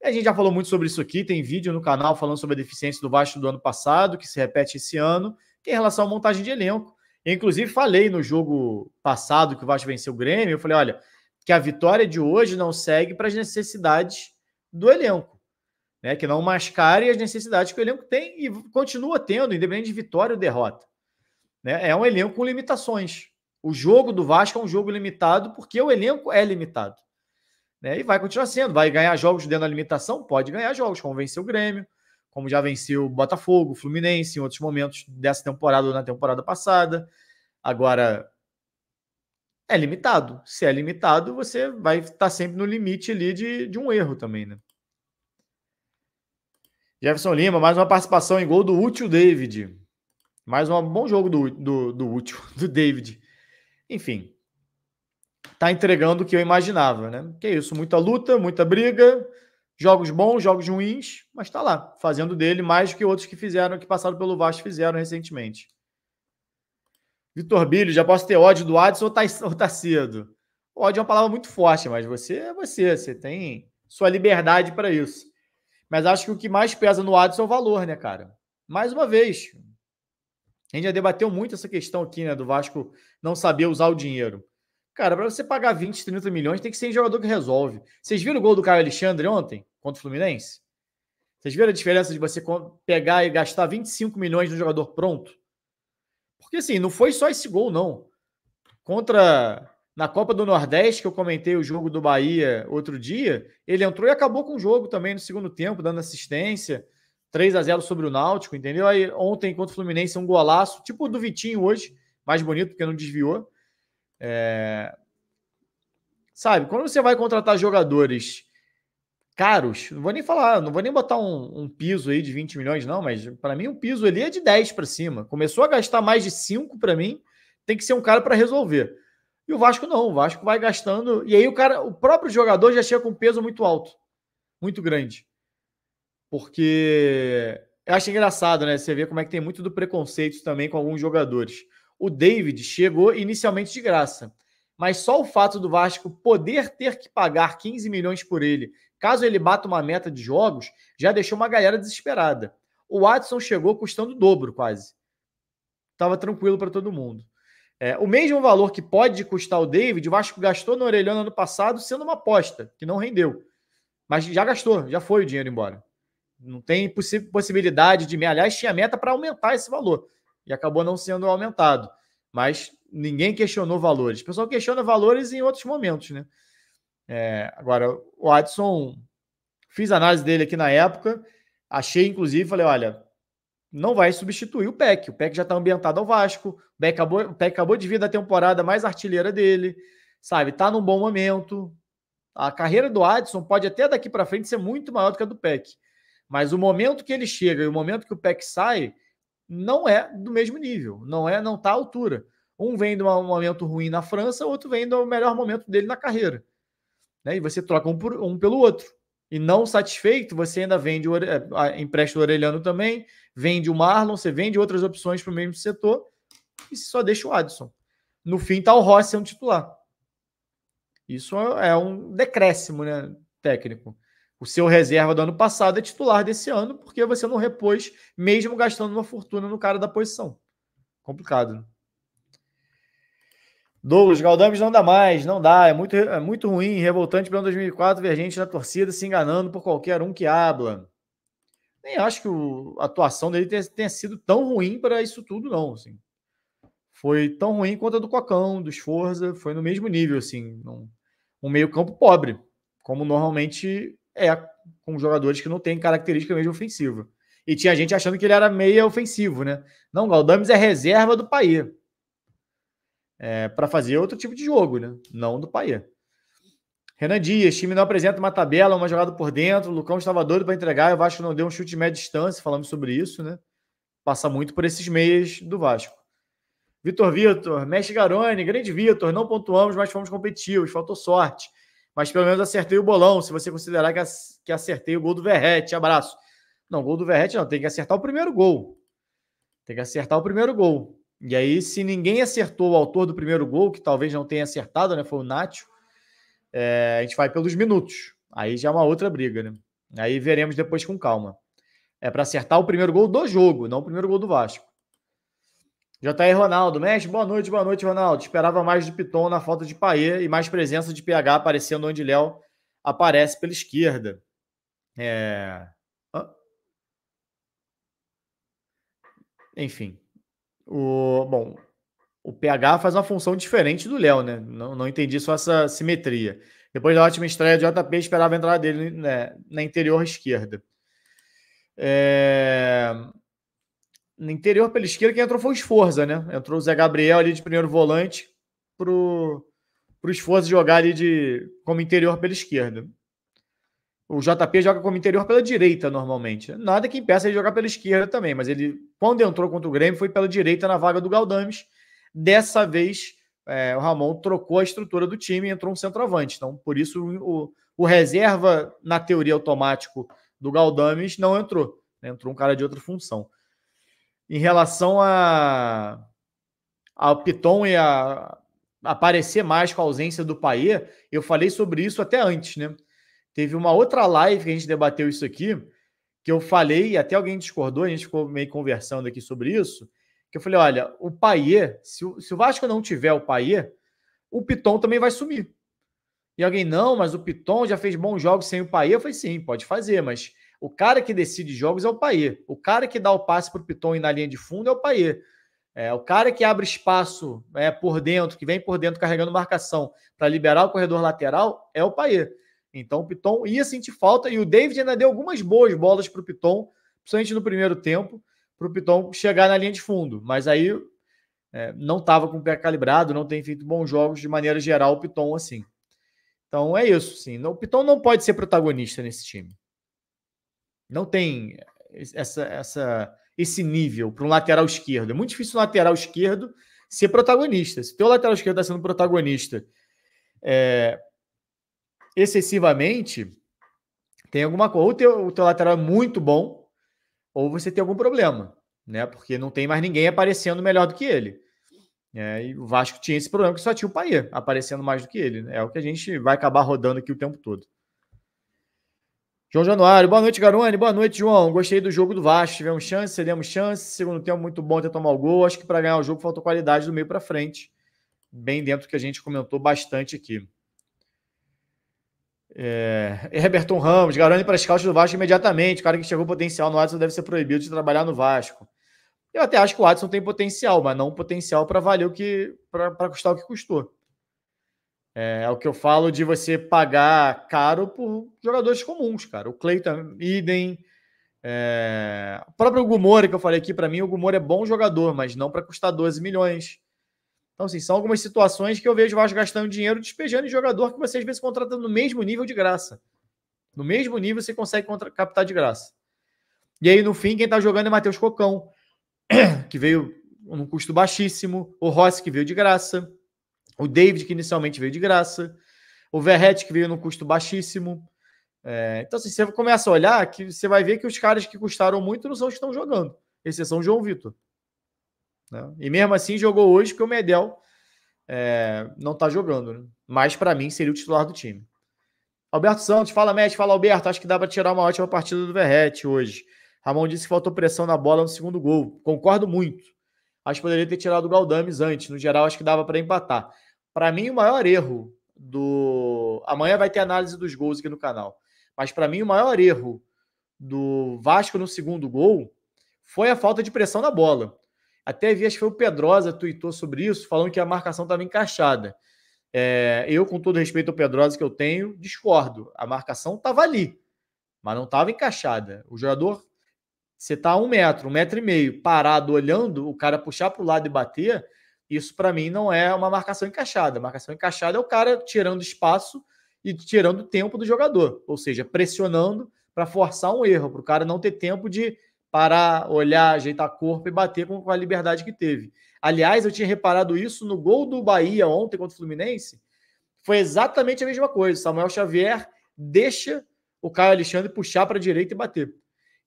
A gente já falou muito sobre isso aqui, tem vídeo no canal falando sobre a deficiência do Vasco do ano passado, que se repete esse ano, que é em relação à montagem de elenco, Eu, inclusive, falei no jogo passado que o Vasco venceu o Grêmio, eu falei, olha, que a vitória de hoje não segue para as necessidades do elenco, né? Que não mascare as necessidades que o elenco tem e continua tendo, independente de vitória ou derrota. Né? É um elenco com limitações. O jogo do Vasco é um jogo limitado porque o elenco é limitado. Né? E vai continuar sendo. Vai ganhar jogos dentro da limitação? Pode ganhar jogos, como venceu o Grêmio, como já venceu o Botafogo, o Fluminense, em outros momentos dessa temporada ou na temporada passada. Agora, é limitado. Se é limitado, você vai estar sempre no limite ali de um erro também, né? Jefferson Lima, mais uma participação em gol do útil David. Mais um bom jogo do útil, do David. Enfim, tá entregando o que eu imaginava, né? Que é isso, muita luta, muita briga, jogos bons, jogos ruins, mas tá lá, fazendo dele mais do que outros que fizeram, que passaram pelo Vasco fizeram recentemente. Vitor Bilho, já posso ter ódio do Adson ou tá cedo? Ódio é uma palavra muito forte, mas você é você, você tem sua liberdade para isso. Mas acho que o que mais pesa no Adson é o valor, né, cara? Mais uma vez, a gente já debateu muito essa questão aqui, né, do Vasco não saber usar o dinheiro. Cara, para você pagar 20, 30 milhões, tem que ser um jogador que resolve. Vocês viram o gol do Caio Alexandre ontem contra o Fluminense? Vocês viram a diferença de você pegar e gastar 25 milhões no jogador pronto? Porque, assim, não foi só esse gol, não. Na Copa do Nordeste, que eu comentei o jogo do Bahia outro dia, ele entrou e acabou com o jogo também no segundo tempo, dando assistência. 3-0 sobre o Náutico, entendeu? Aí ontem, contra o Fluminense, um golaço, tipo o do Vitinho hoje, mais bonito, porque não desviou. Sabe, quando você vai contratar jogadores caros, não vou nem falar, não vou nem botar um piso aí de 20 milhões, não, mas para mim um piso ali é de 10 para cima. Começou a gastar mais de 5, para mim, tem que ser um cara para resolver. E o Vasco não, o Vasco vai gastando, e aí o próprio jogador já chega com um peso muito alto, muito grande. Porque eu acho engraçado, né? Você vê como é que tem muito do preconceito também com alguns jogadores. O David chegou inicialmente de graça, mas só o fato do Vasco poder ter que pagar 15 milhões por ele, caso ele bata uma meta de jogos, já deixou uma galera desesperada. O Adson chegou custando o dobro quase. Tava tranquilo para todo mundo. O mesmo valor que pode custar o David, o Vasco gastou no Orelhão no ano passado sendo uma aposta, que não rendeu. Mas já gastou, já foi o dinheiro embora. Não tem possibilidade de... Aliás, tinha meta para aumentar esse valor. E acabou não sendo aumentado. Mas ninguém questionou valores. O pessoal questiona valores em outros momentos, né? Agora, o Adson... Fiz a análise dele aqui na época. Achei, inclusive, falei, olha... Não vai substituir o Peck. O Peck já está ambientado ao Vasco. O Peck acabou de vir da temporada mais artilheira dele. Sabe? Está num bom momento. A carreira do Adson pode até daqui para frente ser muito maior do que a do Peck. Mas o momento que ele chega e o momento que o Peck sai não é do mesmo nível, não está à altura. Um vem de um momento ruim na França, o outro vem do melhor momento dele na carreira. Né? E você troca um pelo outro. E não satisfeito, você ainda vende empresta o Orelhano também, vende o Marlon, você vende outras opções para o mesmo setor e só deixa o Adson. No fim, está o Rossi sendo titular. Isso é um decréscimo, né, técnico. O seu reserva do ano passado é titular desse ano, porque você não repôs, mesmo gastando uma fortuna no cara da posição. Complicado, né? Douglas, Galdames não dá mais, não dá. É muito ruim, revoltante para 2004, ver gente na torcida se enganando por qualquer um que habla. Nem acho que a atuação dele tenha sido tão ruim para isso tudo, não. Assim. Foi tão ruim quanto a do Cocão, do Sforza, foi no mesmo nível, assim. Um meio campo pobre, como normalmente... com jogadores que não têm característica mesmo ofensiva. E tinha gente achando que ele era meia ofensivo, né? Não, Galdames é reserva do Payet. Para fazer outro tipo de jogo, né? Não do Payet. Renan Dias, time não apresenta uma tabela, uma jogada por dentro, o Lucão estava doido para entregar, o Vasco não deu um chute de média distância, falamos sobre isso, né? Passa muito por esses meias do Vasco. Vitor, mestre Garone, grande Vitor, não pontuamos, mas fomos competitivos, faltou sorte. Mas pelo menos acertei o bolão, se você considerar que acertei o gol do Verrete. Abraço. Não, gol do Verrete não. Tem que acertar o primeiro gol. Tem que acertar o primeiro gol. E aí, se ninguém acertou o autor do primeiro gol, que talvez não tenha acertado, né? Foi o Nacho. A gente vai pelos minutos. Aí já é uma outra briga, né? Aí veremos depois com calma. É para acertar o primeiro gol do jogo, não o primeiro gol do Vasco. J.R. Ronaldo, mestre, boa noite, Ronaldo. Esperava mais do Piton na falta de Payet e mais presença de PH aparecendo onde Léo aparece pela esquerda. Enfim. Bom, o PH faz uma função diferente do Léo, né? Não entendi só essa simetria. Depois da ótima estreia de JP, esperava a entrada dele, né, na interior esquerda. No interior pela esquerda, quem entrou foi o Sforza, né? Entrou o Zé Gabriel ali de primeiro volante para o Sforza jogar ali como interior pela esquerda. O JP joga como interior pela direita normalmente. Nada que impeça ele jogar pela esquerda também, mas ele, quando entrou contra o Grêmio, foi pela direita na vaga do Galdames. Dessa vez, o Ramón trocou a estrutura do time e entrou um centroavante. Então, por isso, o reserva, na teoria automático, do Galdames não entrou. Entrou um cara de outra função. Em relação ao Piton e a aparecer mais com a ausência do Payet, eu falei sobre isso até antes, né? Teve uma outra live que a gente debateu isso aqui, que eu falei, e até alguém discordou, a gente ficou meio conversando aqui sobre isso, que eu falei, olha, o Payet, se o Vasco não tiver o Payet, o Piton também vai sumir. E alguém, não, mas o Piton já fez bons jogos sem o Payet. Eu falei, sim, pode fazer, mas... o cara que decide jogos é o Payet. O cara que dá o passe para o Piton ir na linha de fundo é o Payet. O cara que abre espaço por dentro, que vem por dentro carregando marcação para liberar o corredor lateral, é o Payet. Então o Piton ia sentir falta e o David ainda deu algumas boas bolas para o Piton, principalmente no primeiro tempo, para o Piton chegar na linha de fundo. Mas aí não estava com o pé calibrado, não tem feito bons jogos de maneira geral o Piton assim. Então é isso, sim. O Piton não pode ser protagonista nesse time. Não tem esse nível para um lateral esquerdo. É muito difícil o lateral esquerdo ser protagonista. Se o teu lateral esquerdo está sendo protagonista excessivamente, tem alguma coisa. Ou o teu lateral é muito bom, ou você tem algum problema, né? Porque não tem mais ninguém aparecendo melhor do que ele. E o Vasco tinha esse problema que só tinha o Payet aparecendo mais do que ele. É o que a gente vai acabar rodando aqui o tempo todo. João Januário, boa noite, Garone. Boa noite, João. Gostei do jogo do Vasco. Tivemos chance, cedemos chance. Segundo tempo, muito bom até tomar o gol. Acho que para ganhar o jogo faltou qualidade do meio para frente. Bem dentro que a gente comentou bastante aqui. Herberton Ramos, Garone para scout do Vasco imediatamente. O cara que chegou potencial no Adson deve ser proibido de trabalhar no Vasco. Eu até acho que o Adson tem potencial, mas não potencial para valer o que. Para custar o que custou. É o que eu falo de você pagar caro por jogadores comuns, cara. O Cleiton, idem. O próprio Hugo Moura, que eu falei aqui, para mim, o Hugo Moura é bom jogador, mas não para custar 12 milhões. Então, assim, são algumas situações que eu vejo o Vasco gastando dinheiro, despejando em jogador que você, às vezes, contrata no mesmo nível de graça. No mesmo nível, você consegue captar de graça. E aí, no fim, quem tá jogando é Mateus Cocão, que veio num custo baixíssimo. O Rossi, que veio de graça. O David, que inicialmente veio de graça. O Verrete, que veio num custo baixíssimo. Então, assim, você começa a olhar, que você vai ver que os caras que custaram muito não são os que estão jogando. Exceção o João Vitor. Né? E mesmo assim, jogou hoje porque o Medel não está jogando. Né? Mas, para mim, seria o titular do time. Alberto Santos, fala, Mestre. Fala, Alberto. Acho que dá para tirar uma ótima partida do Verrete hoje. Ramón disse que faltou pressão na bola no segundo gol. Concordo muito. Acho que poderia ter tirado o Galdames antes. No geral, acho que dava para empatar. Para mim, o maior erro do... Amanhã vai ter análise dos gols aqui no canal. Mas para mim, o maior erro do Vasco no segundo gol foi a falta de pressão na bola. Até vi, acho que foi o Pedrosa tweetou sobre isso, falando que a marcação estava encaixada. Eu, com todo respeito ao Pedrosa que eu tenho, discordo. A marcação estava ali, mas não estava encaixada. O jogador, você está a 1 metro, 1,5 metro, parado, olhando, o cara puxar para o lado e bater... Isso, para mim, não é uma marcação encaixada. A marcação encaixada é o cara tirando espaço e tirando tempo do jogador. Ou seja, pressionando para forçar um erro, para o cara não ter tempo de parar, olhar, ajeitar corpo e bater com a liberdade que teve. Aliás, eu tinha reparado isso no gol do Bahia ontem contra o Fluminense. Foi exatamente a mesma coisa. Samuel Xavier deixa o Caio Alexandre puxar para a direita e bater.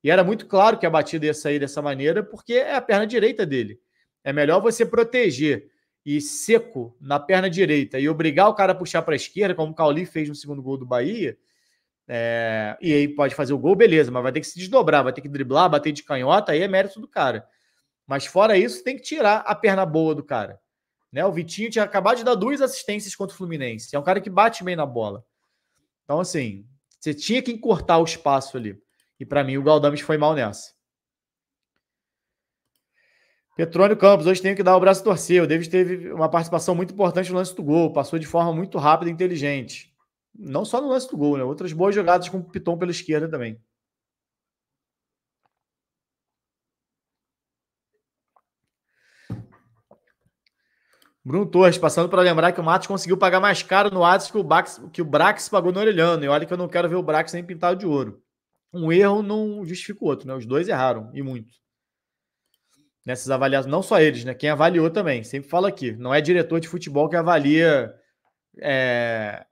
E era muito claro que a batida ia sair dessa maneira porque é a perna direita dele. É melhor você proteger e seco na perna direita e obrigar o cara a puxar para a esquerda, como o Cauli fez no segundo gol do Bahia, e aí pode fazer o gol, beleza, mas vai ter que se desdobrar, vai ter que driblar, bater de canhota, aí é mérito do cara. Mas fora isso, tem que tirar a perna boa do cara. Né? O Vitinho tinha acabado de dar 2 assistências contra o Fluminense. É um cara que bate bem na bola. Então, assim, você tinha que encurtar o espaço ali. E, para mim, o Galdames foi mal nessa. Petrônio Campos, hoje tenho que dar o braço a torcer. O David teve uma participação muito importante no lance do gol. Passou de forma muito rápida e inteligente. Não só no lance do gol, né? Outras boas jogadas com o Piton pela esquerda também. Bruno Torres, passando para lembrar que o Matos conseguiu pagar mais caro no Adson que o Brax pagou no Orelhano. E olha que eu não quero ver o Brax nem pintado de ouro. Um erro não justifica o outro, né? Os dois erraram, e muito. Nessas avaliações, não só eles, né? Quem avaliou também. Sempre falo aqui, não é diretor de futebol que avalia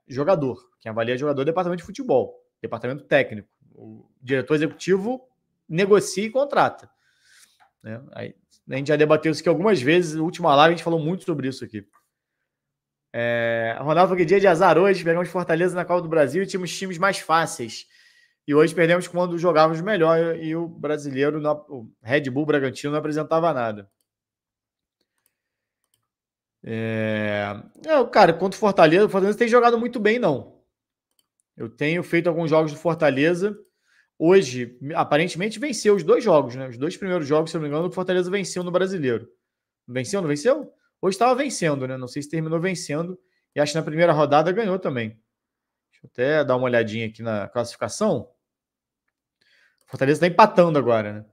jogador. Quem avalia jogador é o departamento de futebol, departamento técnico. O diretor executivo negocia e contrata. Né? Aí, a gente já debateu isso aqui algumas vezes. Na última live a gente falou muito sobre isso aqui. Ronaldo falou que dia de azar hoje. Pegamos Fortaleza na Copa do Brasil e tínhamos times mais fáceis. E hoje perdemos quando jogávamos melhor e o brasileiro, o Red Bull Bragantino, não apresentava nada. Cara, quanto ao Fortaleza tem jogado muito bem, não. Eu tenho feito alguns jogos do Fortaleza. Hoje, aparentemente, venceu os 2 jogos, né? Os 2 primeiros jogos, se eu não me engano, o Fortaleza venceu no Brasileiro. Venceu, não venceu? Hoje estava vencendo, né? Não sei se terminou vencendo. E acho que na primeira rodada ganhou também. Deixa eu até dar uma olhadinha aqui na classificação. O Fortaleza está empatando agora, né?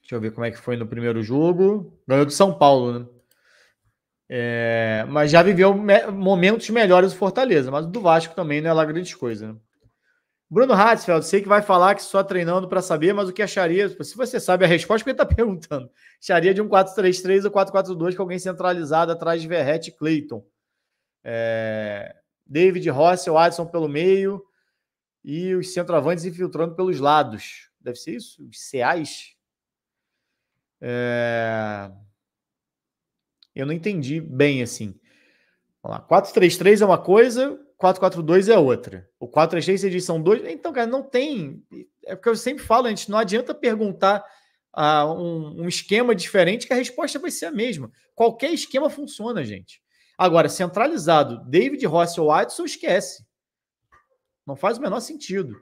Deixa eu ver como é que foi no primeiro jogo. Ganhou do São Paulo, né? Mas já viveu momentos melhores do Fortaleza, mas do Vasco também não é lá grande coisa. Né? Bruno Hatzfeld, sei que vai falar que só treinando para saber, mas o que acharia, se você sabe a resposta, porque ele está perguntando, acharia de um 4-3-3 ou 4-4-2 com alguém centralizado atrás de Verrete e Cleiton. David, Rossi, o Adson pelo meio e os centroavantes infiltrando pelos lados. Deve ser isso? Os CAs? Eu não entendi bem assim. Vamos lá. 4-3-3 é uma coisa, 4-4-2 é outra. O 4-3-3 você diz são 2. Então, cara, não tem. É porque eu sempre falo, a gente não adianta perguntar um esquema diferente que a resposta vai ser a mesma. Qualquer esquema funciona, gente. Agora, centralizado, David, Rossi ou Adson, esquece. Não faz o menor sentido.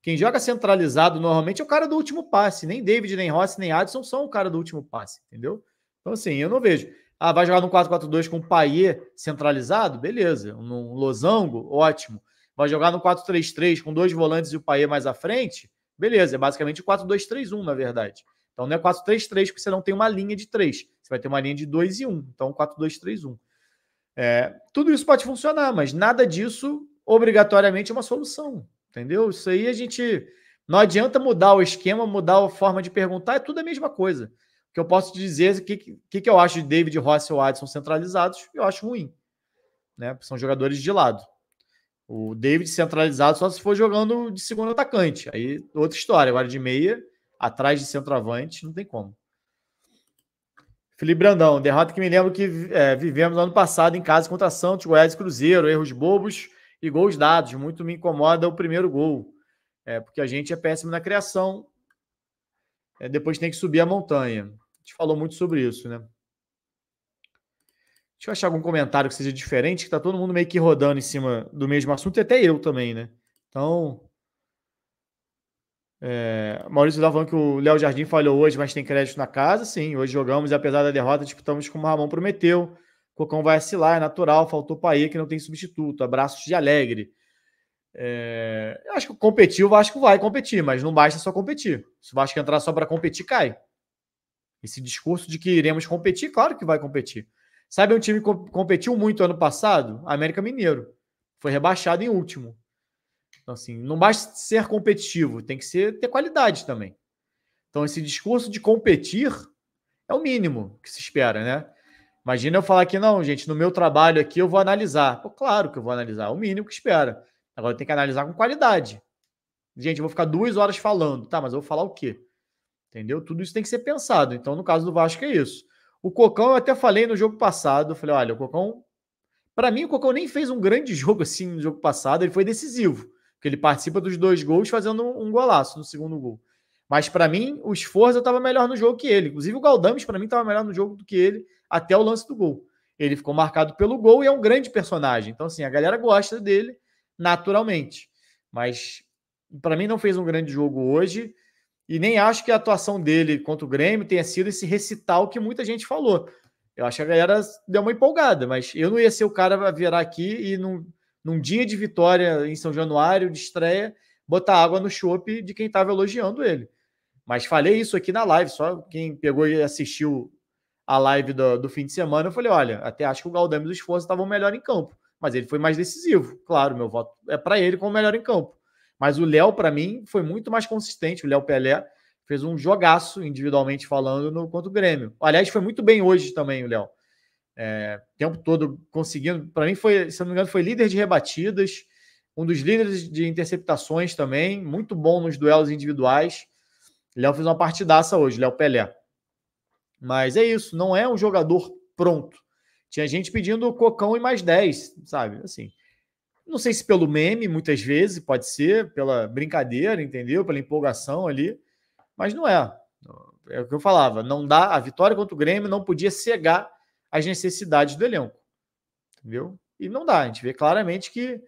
Quem joga centralizado normalmente é o cara do último passe. Nem David, nem Rossi, nem Adson são o cara do último passe, entendeu? Então, assim, eu não vejo. Ah, vai jogar no 4-4-2 com o Payet centralizado? Beleza. Um losango? Ótimo. Vai jogar no 4-3-3 com 2 volantes e o Payet mais à frente? Beleza. É basicamente 4-2-3-1, na verdade. Então não é 4-3-3 porque você não tem uma linha de 3. Você vai ter uma linha de 2 e 1. Então 4-2-3-1. Tudo isso pode funcionar, mas nada disso obrigatoriamente é uma solução. Entendeu? Isso aí a gente... Não adianta mudar o esquema, mudar a forma de perguntar. É tudo a mesma coisa. Que eu posso te dizer o que eu acho de David, Rossi ou Adson centralizados, eu acho ruim. Né? São jogadores de lado. O David centralizado só se for jogando de segundo atacante. Aí, outra história. Agora de meia, atrás de centroavante, não tem como. Felipe Brandão, derrota que me lembro que vivemos ano passado em casa contra Santos, Goiás e Cruzeiro. Erros bobos e gols dados. Muito me incomoda o primeiro gol. Porque a gente é péssimo na criação. Depois tem que subir a montanha. A gente falou muito sobre isso, né? Deixa eu achar algum comentário que seja diferente, que tá todo mundo meio que rodando em cima do mesmo assunto, e até eu também, né? Então, Maurício estava falando que o Léo Jardim falhou hoje, mas tem crédito na casa. Sim, hoje jogamos e apesar da derrota, disputamos como o Ramón prometeu. O Cocão vai vacilar, é natural, faltou Payet, que não tem substituto. Abraços de alegre. Eu acho que competir, o Vasco vai competir, mas não basta só competir. Se o Vasco entrar só para competir, cai. Esse discurso de que iremos competir, claro que vai competir. Sabe um time que competiu muito ano passado? América Mineiro. Foi rebaixado em último. Então, assim, não basta ser competitivo, tem que ter qualidade também. Então, esse discurso de competir é o mínimo que se espera, né? Imagina eu falar que, não, gente, no meu trabalho aqui eu vou analisar. Pô, claro que eu vou analisar, é o mínimo que espera. Agora tem que analisar com qualidade. Gente, eu vou ficar 2 horas falando. Tá, mas eu vou falar o quê? Entendeu? Tudo isso tem que ser pensado. Então, no caso do Vasco, é isso. O Cocão, eu até falei no jogo passado. Eu falei, olha, o Cocão... Pra mim, o Cocão nem fez um grande jogo assim no jogo passado. Ele foi decisivo. Porque ele participa dos 2 gols fazendo um golaço no segundo gol. Mas para mim, o Sforza estava melhor no jogo que ele. Inclusive o Galdames, para mim, estava melhor no jogo do que ele até o lance do gol. Ele ficou marcado pelo gol e é um grande personagem. Então, assim, a galera gosta dele naturalmente. Mas para mim não fez um grande jogo hoje. E nem acho que a atuação dele contra o Grêmio tenha sido esse recital que muita gente falou. Eu acho que a galera deu uma empolgada, mas eu não ia ser o cara a virar aqui e num dia de vitória em São Januário, de estreia, botar água no chope de quem estava elogiando ele. Mas falei isso aqui na live, só quem pegou e assistiu a live do fim de semana, eu falei, olha, até acho que o Galdames e o Sforza estavam melhor em campo, mas ele foi mais decisivo. Claro, meu voto é para ele como melhor em campo. Mas o Léo, para mim, foi muito mais consistente. O Léo Pelé fez um jogaço, individualmente falando, contra o Grêmio. Aliás, foi muito bem hoje também, o Léo. O tempo todo conseguindo. Para mim, foi, se não me engano, foi líder de rebatidas, um dos líderes de interceptações também, muito bom nos duelos individuais. O Léo fez uma partidaça hoje, Léo Pelé. Mas é isso, não é um jogador pronto. Tinha gente pedindo Cocão e mais 10, sabe? Assim, não sei se pelo meme, muitas vezes, pode ser, pela brincadeira, entendeu? Pela empolgação ali. Mas não é. É o que eu falava. Não dá, a vitória contra o Grêmio não podia cegar as necessidades do elenco. Entendeu? E não dá. A gente vê claramente que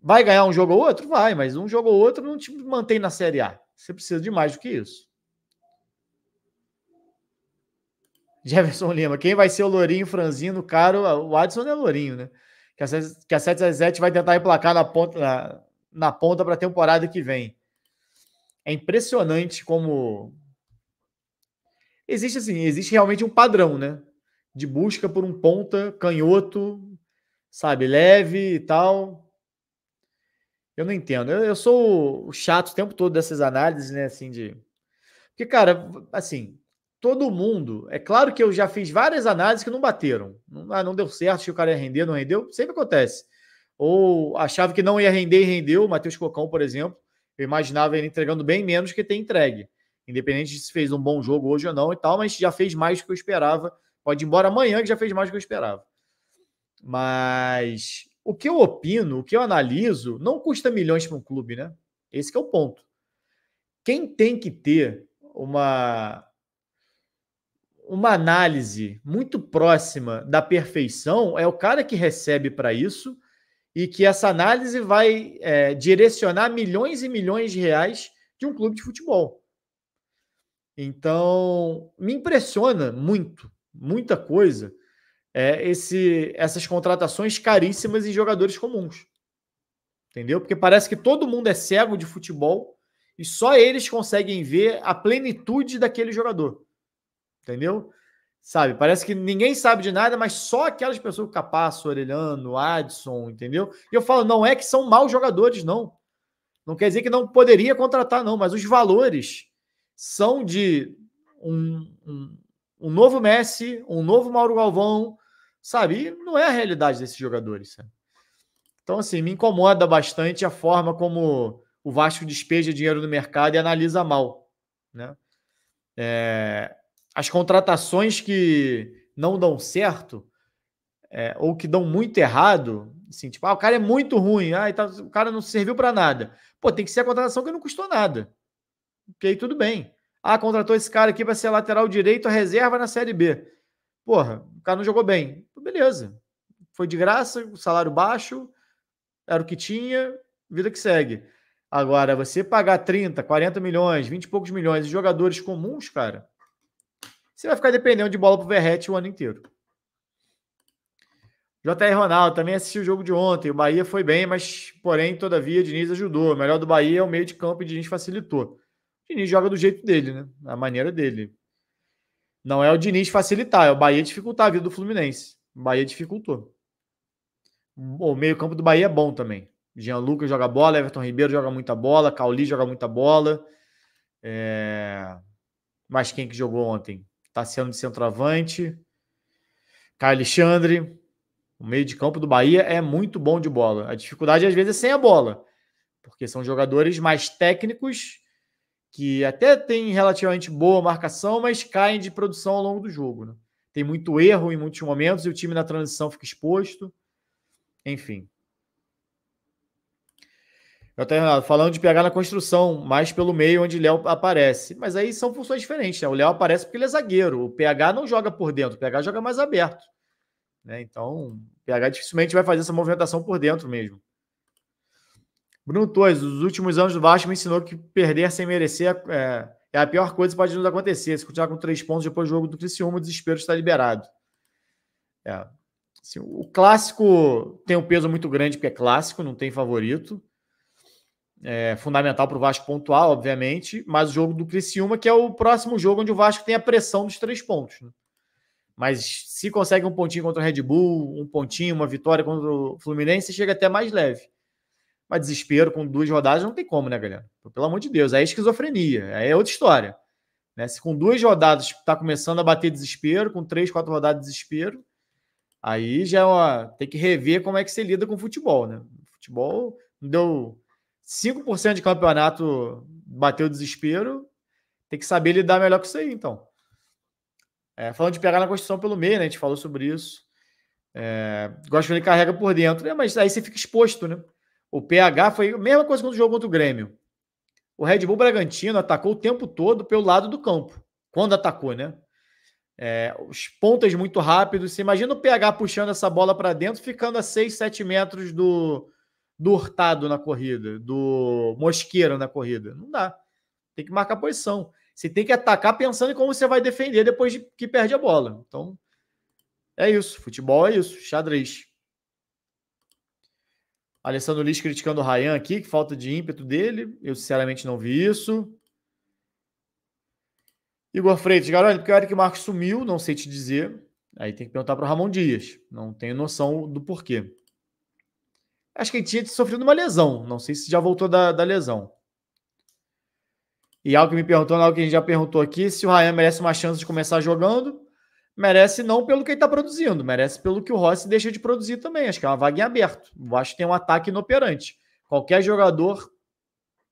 vai ganhar um jogo ou outro? Vai, mas um jogo ou outro não te mantém na Série A. Você precisa de mais do que isso. Jefferson Lima. Quem vai ser o lourinho, franzino, caro? O Adson é lourinho, né? Que a 777 vai tentar emplacar na ponta para a temporada que vem. É impressionante como existe realmente um padrão, né? De busca por um ponta, canhoto, sabe, leve e tal. Eu não entendo. Eu sou o chato o tempo todo dessas análises, né? Assim, porque, cara, assim, todo mundo. É claro que eu já fiz várias análises que não bateram. Não deu certo, achei que o cara ia render, não rendeu. Sempre acontece. Ou achava que não ia render e rendeu. O Mateus Cocão, por exemplo. Eu imaginava ele entregando bem menos que tem entregue. Independente de se fez um bom jogo hoje ou não e tal, mas já fez mais do que eu esperava. Pode ir embora amanhã que já fez mais do que eu esperava. Mas o que eu opino, o que eu analiso, não custa milhões para um clube, né? Esse que é o ponto. Quem tem que ter uma análise muito próxima da perfeição é o cara que recebe para isso, e que essa análise vai direcionar milhões e milhões de reais de um clube de futebol. Então, me impressiona muita coisa, essas contratações caríssimas em jogadores comuns. Entendeu? Porque parece que todo mundo é cego de futebol e só eles conseguem ver a plenitude daquele jogador. Entendeu? Sabe, parece que ninguém sabe de nada, mas só aquelas pessoas, Capasso, Orelhano, Adson, entendeu? E eu falo, não é que são maus jogadores, não. Não quer dizer que não poderia contratar, não, mas os valores são de um novo Messi, um novo Mauro Galvão, sabe? E não é a realidade desses jogadores, sabe? Então, assim, me incomoda bastante a forma como o Vasco despeja dinheiro no mercado e analisa mal, né? As contratações que não dão certo ou que dão muito errado, assim, tipo, o cara é muito ruim, o cara não serviu para nada. Pô, tem que ser a contratação que não custou nada. Porque aí tudo bem. Contratou esse cara aqui para ser lateral direito, a reserva na Série B. Porra, o cara não jogou bem. Beleza. Foi de graça, salário baixo, era o que tinha, vida que segue. Agora, você pagar 30, 40 milhões, 20 e poucos milhões de jogadores comuns, cara, você vai ficar dependendo de bola pro Verrete o ano inteiro. J.R. Ronaldo também assistiu o jogo de ontem. O Bahia foi bem, mas, porém, todavia, Diniz ajudou. O melhor do Bahia é o meio de campo e Diniz facilitou. O Diniz joga do jeito dele, né? A maneira dele. Não é o Diniz facilitar, é o Bahia dificultar a vida do Fluminense. O Bahia dificultou. O meio campo do Bahia é bom também. Jean Lucas joga bola, Everton Ribeiro joga muita bola, Cauli joga muita bola. Mas quem que jogou ontem? Tassiano de centroavante, Caio Alexandre, o meio de campo do Bahia é muito bom de bola. A dificuldade, às vezes, é sem a bola, porque são jogadores mais técnicos que até têm relativamente boa marcação, mas caem de produção ao longo do jogo, né? Tem muito erro em muitos momentos e o time na transição fica exposto. Enfim. Eu estou falando de PH na construção, mais pelo meio onde Léo aparece. Mas aí são funções diferentes, né? O Léo aparece porque ele é zagueiro. O PH não joga por dentro, o PH joga mais aberto, né? Então, o PH dificilmente vai fazer essa movimentação por dentro mesmo. Bruno Torres, os últimos anos do Vasco me ensinou que perder sem merecer é a pior coisa que pode nos acontecer. Se continuar com 3 pontos depois do jogo do Criciúma, o desespero está liberado. É. Assim, o clássico tem um peso muito grande porque é clássico, não tem favorito. É fundamental para o Vasco pontuar, obviamente, mas o jogo do Criciúma, que é o próximo jogo onde o Vasco tem a pressão dos 3 pontos. Né? Mas se consegue um pontinho contra o Red Bull, um pontinho, uma vitória contra o Fluminense, chega até mais leve. Mas desespero com 2 rodadas não tem como, né, galera? Pelo amor de Deus, aí é esquizofrenia, aí é outra história. Né? Se com 2 rodadas está começando a bater desespero, com 3, 4 rodadas de desespero, aí já é uma... tem que rever como é que você lida com o futebol, né? Futebol não deu 5% de campeonato, bateu desespero, tem que saber lidar melhor com isso aí, então. É, falando de pegar na construção pelo meio, né? A gente falou sobre isso. É, gosto que ele carrega por dentro, né? Mas aí você fica exposto, né? O PH foi a mesma coisa quando jogou contra o Grêmio. O Red Bull Bragantino atacou o tempo todo pelo lado do campo. Quando atacou, né? É, os pontas muito rápidos. Você imagina o PH puxando essa bola para dentro, ficando a 6, 7 metros do Hurtado na corrida, do Mosqueiro na corrida. Não dá. Tem que marcar a posição. Você tem que atacar pensando em como você vai defender depois que perde a bola. Então, é isso. Futebol é isso. Xadrez. Alessandro Liz criticando o Rayan aqui, que falta de ímpeto dele. Eu, sinceramente, não vi isso. Igor Freitas, Garone, porque a hora que o Marcos sumiu, não sei te dizer. Aí tem que perguntar para o Ramón Díaz. Não tenho noção do porquê. Acho que ele tinha sofrido uma lesão. Não sei se já voltou da lesão. E algo que me perguntou, algo que a gente já perguntou aqui, se o Rayan merece uma chance de começar jogando. Merece não pelo que ele está produzindo, merece pelo que o Rossi deixa de produzir também. Acho que é uma vaga em aberto. Eu acho que tem um ataque inoperante. Qualquer jogador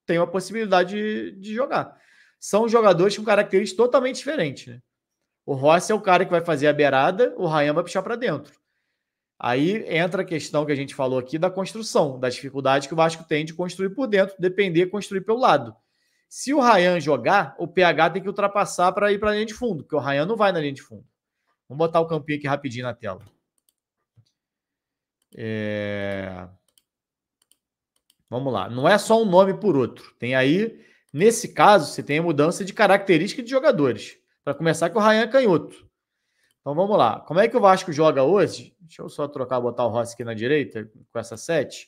tem uma possibilidade de jogar. São jogadores com características totalmente diferentes, né? O Rossi é o cara que vai fazer a beirada, o Rayan vai puxar para dentro. Aí entra a questão que a gente falou aqui da construção, da dificuldade que o Vasco tem de construir por dentro, depender de construir pelo lado. Se o Rayan jogar, o PH tem que ultrapassar para ir para a linha de fundo, porque o Rayan não vai na linha de fundo. Vamos botar o campinho aqui rapidinho na tela. Vamos lá. Não é só um nome por outro. Tem aí, nesse caso, você tem a mudança de característica de jogadores. Para começar, que o Rayan é canhoto. Então, vamos lá. Como é que o Vasco joga hoje? Deixa eu só trocar, botar o Rossi aqui na direita, com essa 7.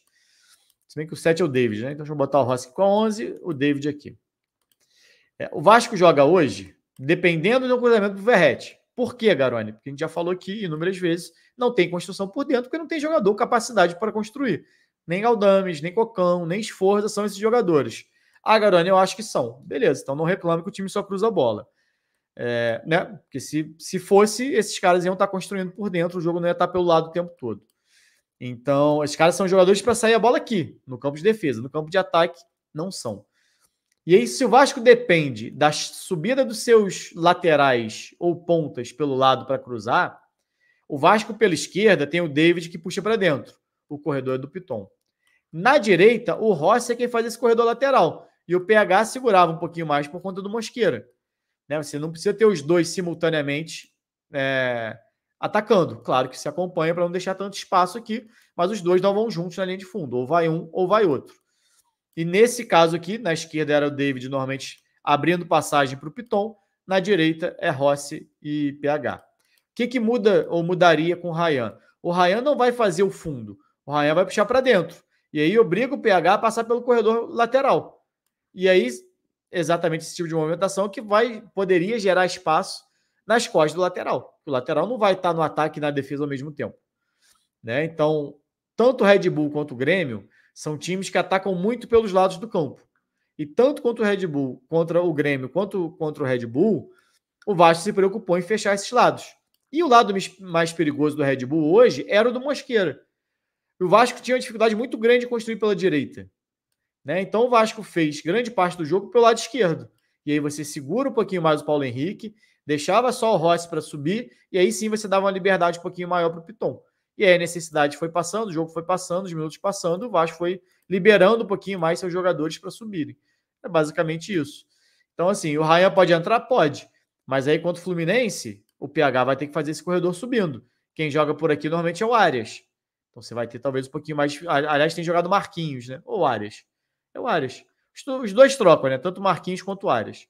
Se bem que o 7 é o David, né? Então, deixa eu botar o Rossi aqui com a 11, o David aqui. O Vasco joga hoje, dependendo do cruzamento do Verrete. Por quê, Garone? Porque a gente já falou aqui inúmeras vezes, não tem construção por dentro, porque não tem jogador capacidade para construir. Nem Galdames, nem Cocão, nem Sforza são esses jogadores. Ah, Garone, eu acho que são. Beleza, então não reclame que o time só cruza a bola. Né? Porque se fosse, esses caras iam estar construindo por dentro, o jogo não ia estar pelo lado o tempo todo. Então, esses caras são jogadores para sair a bola aqui, no campo de defesa. No campo de ataque, não são. E aí, se o Vasco depende da subida dos seus laterais ou pontas pelo lado para cruzar, o Vasco pela esquerda tem o David que puxa para dentro. O corredor é do Piton. Na direita, o Rossi é quem faz esse corredor lateral. E o PH segurava um pouquinho mais por conta do Mosqueira. Né? Você não precisa ter os dois simultaneamente atacando. Claro que se acompanha para não deixar tanto espaço aqui, mas os dois não vão juntos na linha de fundo. Ou vai um ou vai outro. E nesse caso aqui, na esquerda era o David, normalmente abrindo passagem para o Piton. Na direita é Rossi e PH. O que muda ou mudaria com o Rayan? O Rayan não vai fazer o fundo. O Rayan vai puxar para dentro. E aí obriga o PH a passar pelo corredor lateral. E aí, exatamente esse tipo de movimentação que poderia gerar espaço nas costas do lateral. O lateral não vai estar no ataque e na defesa ao mesmo tempo. Né? Então, tanto o Red Bull quanto o Grêmio são times que atacam muito pelos lados do campo. E tanto contra o Red Bull, contra o Grêmio, quanto contra o Red Bull, o Vasco se preocupou em fechar esses lados. E o lado mais perigoso do Red Bull hoje era o do Mosqueira. O Vasco tinha uma dificuldade muito grande de construir pela direita. Né? Então o Vasco fez grande parte do jogo pelo lado esquerdo. E aí você segura um pouquinho mais o Paulo Henrique, deixava só o Rossi para subir, e aí sim você dava uma liberdade um pouquinho maior para o Piton. E E aí a necessidade foi passando, o jogo foi passando, os minutos passando, o Vasco foi liberando um pouquinho mais seus jogadores para subirem. É basicamente isso. Então, assim, o Rayan pode entrar? Pode. Mas aí, contra o Fluminense, o PH vai ter que fazer esse corredor subindo. Quem joga por aqui normalmente é o Arias. Então você vai ter talvez um pouquinho mais... Aliás, tem jogado Marquinhos, né? Ou Arias. É o Arias. Os dois trocam, né? Tanto Marquinhos quanto Arias.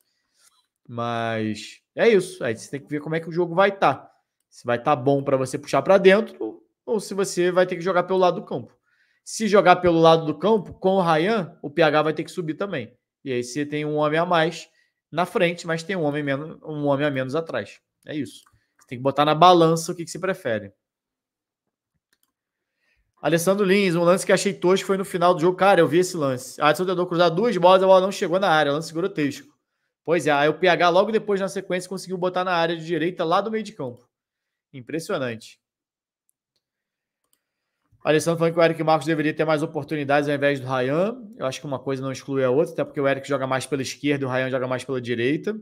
Mas é isso. Aí você tem que ver como é que o jogo vai estar. Se vai estar bom para você puxar para dentro ou se você vai ter que jogar pelo lado do campo. Se jogar pelo lado do campo, com o Rayan, o PH vai ter que subir também. E aí você tem um homem a mais na frente, mas tem um homem a menos atrás. É isso. Você tem que botar na balança o que você prefere. Alessandro Lins, um lance que achei tosco foi no final do jogo. Cara, eu vi esse lance. Adson tentou cruzar duas bolas, a bola não chegou na área. Lance grotesco. Pois é, aí o PH logo depois, na sequência, conseguiu botar na área de direita, lá do meio de campo. Impressionante. Alessandro falando que o Eric Marcos deveria ter mais oportunidades ao invés do Rayan. Eu acho que uma coisa não exclui a outra, até porque o Eric joga mais pela esquerda e o Rayan joga mais pela direita.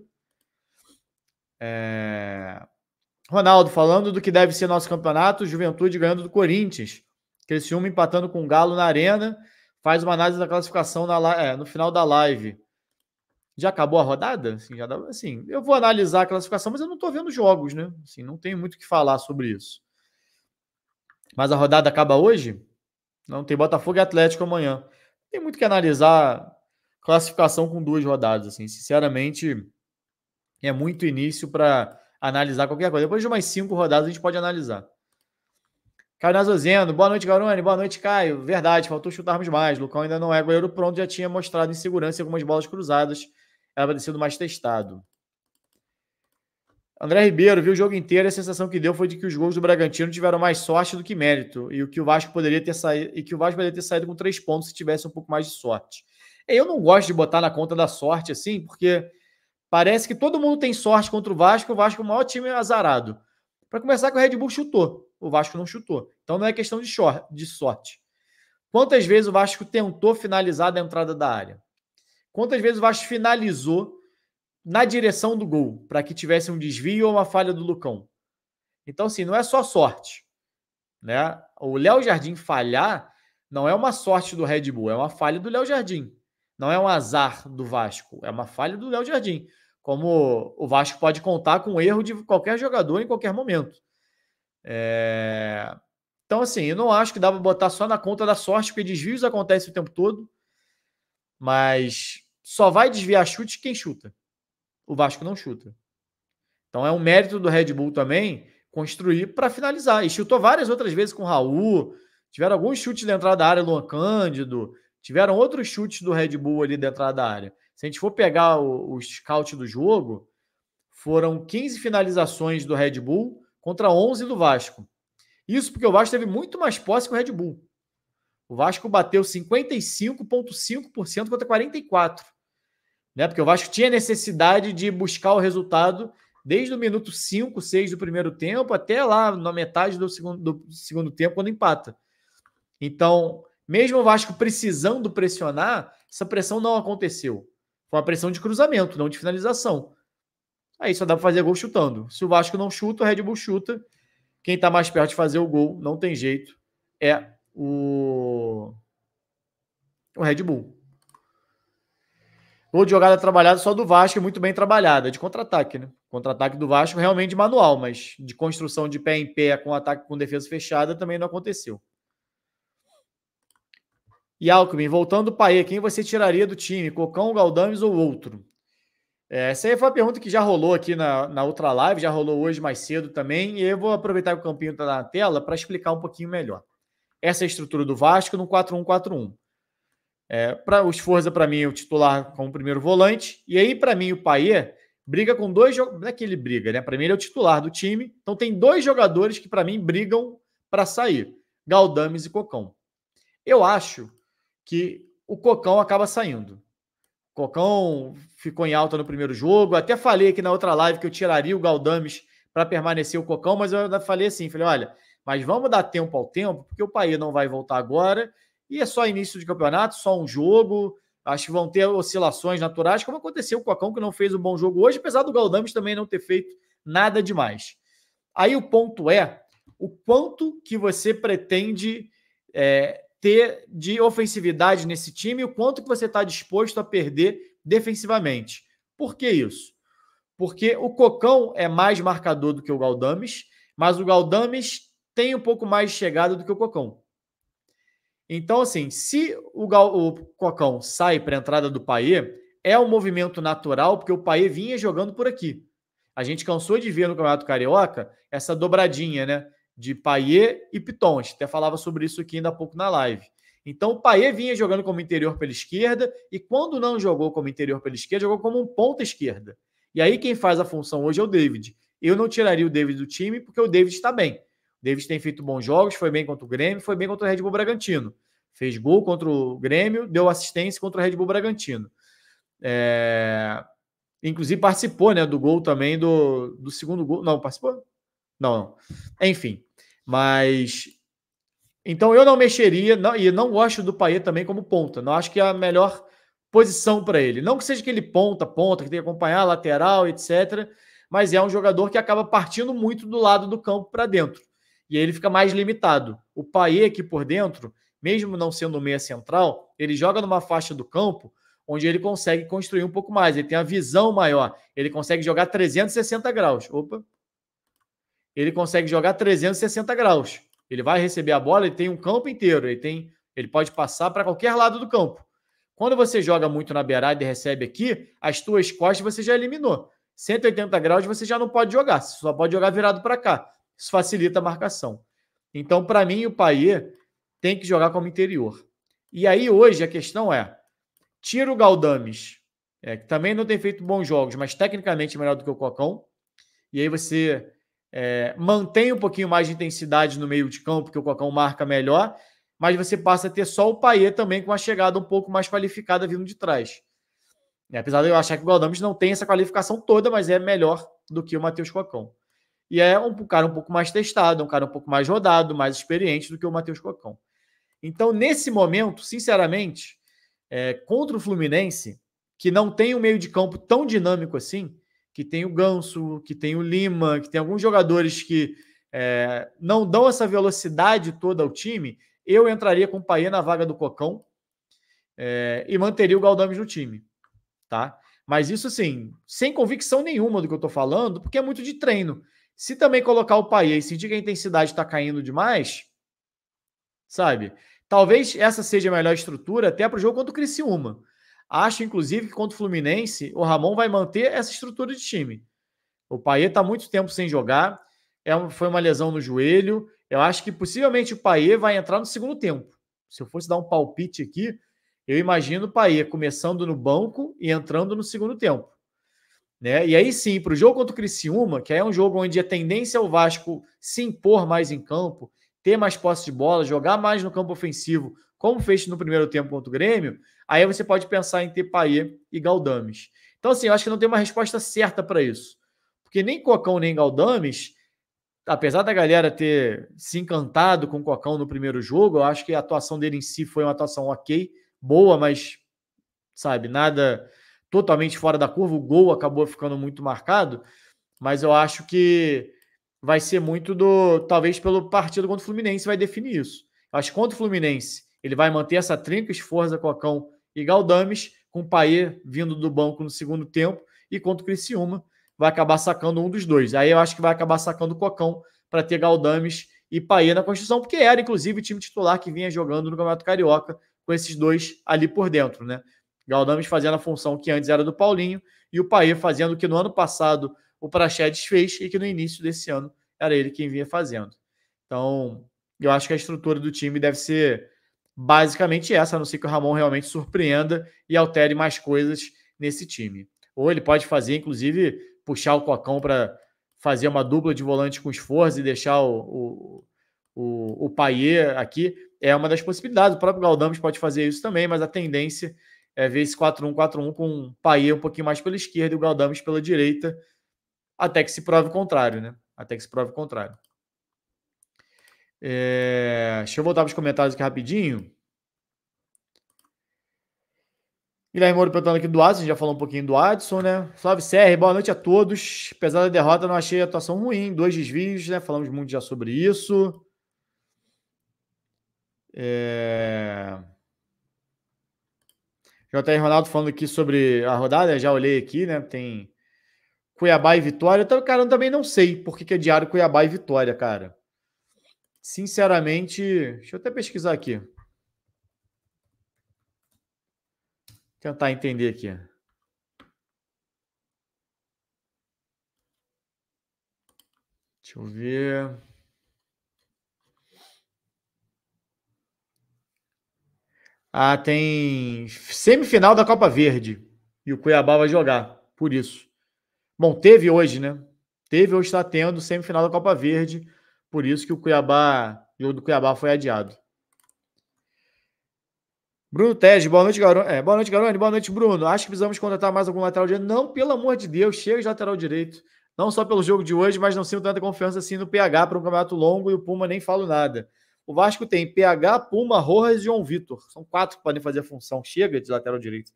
Ronaldo, falando do que deve ser nosso campeonato, Juventude ganhando do Corinthians. Criciúma empatando com o Galo na Arena. Faz uma análise da classificação no final da live. Já acabou a rodada? Assim, eu vou analisar a classificação, mas eu não estou vendo jogos, né? Assim, não tem muito o que falar sobre isso. Mas a rodada acaba hoje? Não, tem Botafogo e Atlético amanhã. Tem muito que analisar classificação com duas rodadas. Assim. Sinceramente, é muito início para analisar qualquer coisa. Depois de umas 5 rodadas, a gente pode analisar. Caio Nazozeno, boa noite, Garone. Boa noite, Caio. Verdade, faltou chutarmos mais. Lucão ainda não é goleiro pronto, já tinha mostrado insegurança em algumas bolas cruzadas. Era para ter sido mais testado. André Ribeiro, viu o jogo inteiro e a sensação que deu foi de que os gols do Bragantino tiveram mais sorte do que mérito e que o Vasco poderia ter saído com 3 pontos se tivesse um pouco mais de sorte. Eu não gosto de botar na conta da sorte assim, porque parece que todo mundo tem sorte contra o Vasco é o maior time azarado. Para começar, que o Red Bull chutou, o Vasco não chutou. Então não é questão de sorte. Quantas vezes o Vasco tentou finalizar da entrada da área? Quantas vezes o Vasco finalizou na direção do gol, para que tivesse um desvio ou uma falha do Lucão? Então, assim, não é só sorte, né? O Léo Jardim falhar não é uma sorte do Red Bull, é uma falha do Léo Jardim. Não é um azar do Vasco, é uma falha do Léo Jardim. Como o Vasco pode contar com o erro de qualquer jogador em qualquer momento. Então, assim, eu não acho que dá para botar só na conta da sorte, porque desvios acontecem o tempo todo, mas só vai desviar chute quem chuta. O Vasco não chuta. Então é um mérito do Red Bull também construir para finalizar. E chutou várias outras vezes com o Raul. Tiveram alguns chutes de entrada da área, Luan Cândido. Tiveram outros chutes do Red Bull ali de entrada da área. Se a gente for pegar o scout do jogo, foram 15 finalizações do Red Bull contra 11 do Vasco. Isso porque o Vasco teve muito mais posse que o Red Bull. O Vasco bateu 55,5% contra 44%. Né? Porque o Vasco tinha necessidade de buscar o resultado desde o minuto 5, 6 do primeiro tempo até lá na metade do segundo tempo, quando empata. Então, mesmo o Vasco precisando pressionar, essa pressão não aconteceu. Foi uma pressão de cruzamento, não de finalização. Aí só dá para fazer gol chutando. Se o Vasco não chuta, o Red Bull chuta. Quem está mais perto de fazer o gol, não tem jeito, é o Red Bull. Gol de jogada trabalhada só do Vasco, muito bem trabalhada, de contra-ataque, né? Contra-ataque do Vasco realmente de manual, mas de construção de pé em pé com ataque com defesa fechada também não aconteceu. E Alckmin, voltando para aí, quem você tiraria do time? Cocão, Galdames ou outro? Essa aí foi uma pergunta que já rolou aqui na outra live, já rolou hoje mais cedo também, e eu vou aproveitar que o Campinho está na tela para explicar um pouquinho melhor. Essa é a estrutura do Vasco no 4-1-4-1. Para o Sforza, para mim, o titular como primeiro volante. E aí, para mim, o Payet briga com dois jogadores. Não é que ele briga, né? Para mim, ele é o titular do time. Então, tem dois jogadores que, para mim, brigam para sair. Galdames e Cocão. Eu acho que o Cocão acaba saindo. O Cocão ficou em alta no primeiro jogo. Até falei aqui na outra live que eu tiraria o Galdames para permanecer o Cocão, mas eu falei assim, olha, mas vamos dar tempo ao tempo, porque o Payet não vai voltar agora. E é só início de campeonato, só um jogo. Acho que vão ter oscilações naturais, como aconteceu com o Cocão, que não fez um bom jogo hoje, apesar do Galdames também não ter feito nada demais. Aí o ponto é o quanto que você pretende ter de ofensividade nesse time e o quanto que você está disposto a perder defensivamente. Por que isso? Porque o Cocão é mais marcador do que o Galdames, mas o Galdames tem um pouco mais de chegada do que o Cocão. Então, assim, se o Cocão sai para a entrada do Payet, é um movimento natural, porque o Payet vinha jogando por aqui. A gente cansou de ver no Campeonato Carioca essa dobradinha, né? De Payet e Piton. A gente até falava sobre isso aqui ainda há pouco na live. Então, o Payet vinha jogando como interior pela esquerda e quando não jogou como interior pela esquerda, jogou como um ponta esquerda. E aí quem faz a função hoje é o David. Eu não tiraria o David do time porque o David está bem. David tem feito bons jogos, foi bem contra o Grêmio, foi bem contra o Red Bull Bragantino. Fez gol contra o Grêmio, deu assistência contra o Red Bull Bragantino. Inclusive participou, né, do gol também, do segundo gol. Não, participou? Não. Enfim, mas... Então eu não mexeria, não gosto do Payet também como ponta. Não acho que é a melhor posição para ele. Não que seja aquele ponta, que tem que acompanhar, lateral, etc. Mas é um jogador que acaba partindo muito do lado do campo para dentro. E aí ele fica mais limitado. O Payet aqui por dentro, mesmo não sendo meia central, ele joga numa faixa do campo onde ele consegue construir um pouco mais. Ele tem a visão maior. Ele consegue jogar 360 graus. Opa! Ele consegue jogar 360 graus. Ele vai receber a bola, ele tem um campo inteiro. Ele pode passar para qualquer lado do campo. Quando você joga muito na beirada e recebe aqui, as tuas costas você já eliminou. 180 graus você já não pode jogar. Você só pode jogar virado para cá. Isso facilita a marcação. Então, para mim, o Payet tem que jogar como interior. E aí, hoje, a questão é, tira o Galdames, que também não tem feito bons jogos, mas tecnicamente melhor do que o Cocão. E aí você mantém um pouquinho mais de intensidade no meio de campo, porque o Cocão marca melhor, mas você passa a ter só o Payet também com a chegada um pouco mais qualificada vindo de trás. E apesar de eu achar que o Galdames não tem essa qualificação toda, mas é melhor do que o Mateus Cocão. E é um cara um pouco mais testado, um cara um pouco mais rodado, mais experiente do que o Mateus Cocão. Então, nesse momento, sinceramente, contra o Fluminense, que não tem um meio de campo tão dinâmico assim, que tem o Ganso, que tem o Lima, que tem alguns jogadores que não dão essa velocidade toda ao time, eu entraria com o Payet na vaga do Cocão e manteria o Galdames no time, tá? Mas isso, assim, sem convicção nenhuma do que eu estou falando, porque é muito de treino. Se também colocar o Payet e sentir que a intensidade está caindo demais, sabe? Talvez essa seja a melhor estrutura até para o jogo contra o Criciúma. Acho, inclusive, que contra o Fluminense, o Ramón vai manter essa estrutura de time. O Payet está muito tempo sem jogar, foi uma lesão no joelho. Eu acho que possivelmente o Payet vai entrar no segundo tempo. Se eu fosse dar um palpite aqui, eu imagino o Payet começando no banco e entrando no segundo tempo. Né? E aí sim, para o jogo contra o Criciúma, que aí é um jogo onde a tendência é o Vasco se impor mais em campo, ter mais posse de bola, jogar mais no campo ofensivo, como fez no primeiro tempo contra o Grêmio, aí você pode pensar em ter Payet e Galdames. Então assim, eu acho que não tem uma resposta certa para isso, porque nem Cocão nem Galdames, apesar da galera ter se encantado com o Cocão no primeiro jogo, eu acho que a atuação dele em si foi uma atuação ok, boa, mas sabe, nada totalmente fora da curva, o gol acabou ficando muito marcado, mas eu acho que vai ser muito talvez pelo partido contra o Fluminense vai definir isso. Acho que contra o Fluminense ele vai manter essa trinca, Sforza, Cocão e Galdames, com o Payet vindo do banco no segundo tempo, e contra o Criciúma vai acabar sacando um dos dois. Aí eu acho que vai acabar sacando o Cocão para ter Galdames e Payet na construção, porque era inclusive o time titular que vinha jogando no Campeonato Carioca com esses dois ali por dentro, né? Galdames fazendo a função que antes era do Paulinho e o Payet fazendo o que no ano passado o Praxedes fez e que no início desse ano era ele quem vinha fazendo. Então, eu acho que a estrutura do time deve ser basicamente essa, a não ser que o Ramón realmente surpreenda e altere mais coisas nesse time. Ou ele pode fazer, inclusive, puxar o Cocão para fazer uma dupla de volante com Sforza e deixar o Payet aqui. É uma das possibilidades. O próprio Galdames pode fazer isso também, mas a tendência é ver esse 4-1-4-1 com o Payet um pouquinho mais pela esquerda e o Galdames pela direita, até que se prove o contrário, né? Até que se prove o contrário. Deixa eu voltar para os comentários aqui rapidinho. Guilherme Moura perguntando aqui do Adson, a gente já falou um pouquinho do Adson, né? Salve, Serra, boa noite a todos. Apesar da derrota, não achei a atuação ruim. 2 desvios, né? Falamos muito já sobre isso. J.R. Ronaldo falando aqui sobre a rodada, já olhei aqui, né? Tem Cuiabá e Vitória. Então, cara, eu também não sei por que é diário Cuiabá e Vitória, cara. Sinceramente, deixa eu até pesquisar aqui. Tentar entender aqui. Deixa eu ver. Ah, tem semifinal da Copa Verde. E o Cuiabá vai jogar, por isso. Bom, teve hoje, né? Teve ou está tendo semifinal da Copa Verde. Por isso que o jogo do Cuiabá foi adiado. Bruno Tejo, boa noite, Garone. Boa noite, Garone. Boa noite, Bruno. Acho que precisamos contratar mais algum lateral direito. Não, pelo amor de Deus, chega de lateral direito. Não só pelo jogo de hoje, mas não sinto tanta confiança assim no PH para um campeonato longo e o Puma nem falo nada. O Vasco tem PH, Puma, Rojas e João Vitor. São 4 que podem fazer a função. Chega de lateral direito.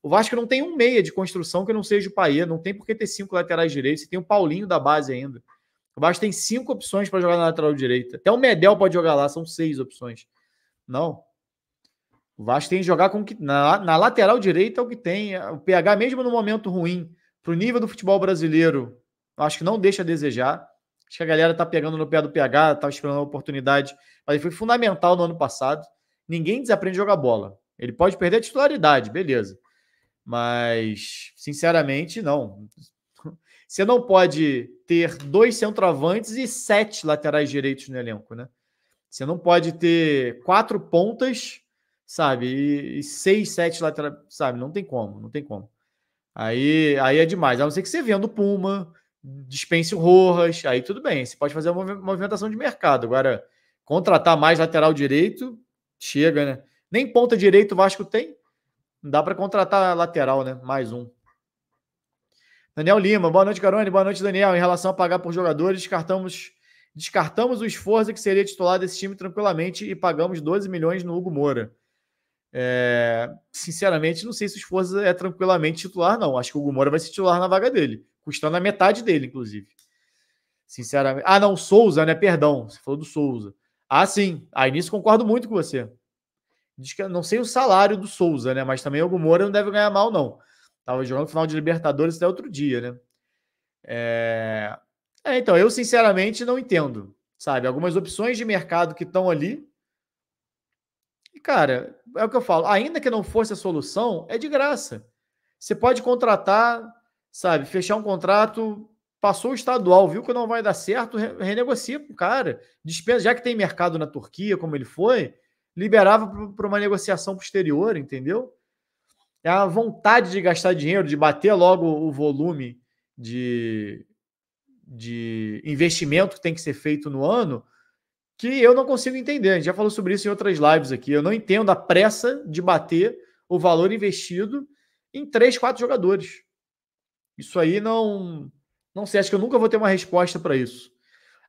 O Vasco não tem um meia de construção que não seja o Payet. Não tem por que ter 5 laterais direitos. E tem o Paulinho da base ainda. O Vasco tem 5 opções para jogar na lateral direita. Até o Medel pode jogar lá. São 6 opções. Não. O Vasco tem que jogar com que na lateral direita é o que tem. O PH, mesmo no momento ruim, para o nível do futebol brasileiro, acho que não deixa a desejar. Acho que a galera está pegando no pé do PH, estava esperando a oportunidade. Mas ele foi fundamental no ano passado. Ninguém desaprende a jogar bola. Ele pode perder a titularidade, beleza. Mas, sinceramente, não. Você não pode ter 2 centroavantes e 7 laterais direitos no elenco, né? Você não pode ter 4 pontas, sabe, e 6, 7 laterais, sabe, não tem como. Aí é demais, a não ser que você venda o Puma, dispense o Rojas, aí tudo bem, você pode fazer uma movimentação de mercado. Agora, contratar mais lateral direito, chega, né? Nem ponta direito o Vasco tem, não dá para contratar lateral, né? Mais um. Daniel Lima, boa noite, Garone, boa noite, Daniel. Em relação a pagar por jogadores, descartamos o Sforza, que seria titular desse time tranquilamente, e pagamos 12 milhões no Hugo Moura. Sinceramente, não sei se o Sforza é tranquilamente titular, não. Acho que o Hugo Moura vai ser titular na vaga dele, custando a metade dele, inclusive. Sinceramente. Ah, não, Souza, né? Perdão, você falou do Souza. Ah, sim. Aí nisso concordo muito com você. Diz que, não sei o salário do Souza, né? Mas também o Hugo Moura não deve ganhar mal, não. Tava jogando final de Libertadores até outro dia, né? Então, eu sinceramente não entendo, sabe? Algumas opções de mercado que estão ali. E, cara, é o que eu falo. Ainda que não fosse a solução, é de graça. Você pode contratar, sabe? Fechar um contrato, passou o estadual, viu que não vai dar certo, renegocia com o cara. Dispensa, já que tem mercado na Turquia, como ele foi, liberava para uma negociação posterior, entendeu? É a vontade de gastar dinheiro, de bater logo o volume de investimento que tem que ser feito no ano, que eu não consigo entender. A gente já falou sobre isso em outras lives aqui. Eu não entendo a pressa de bater o valor investido em 3, 4 jogadores. Isso aí não sei, acho que eu nunca vou ter uma resposta para isso.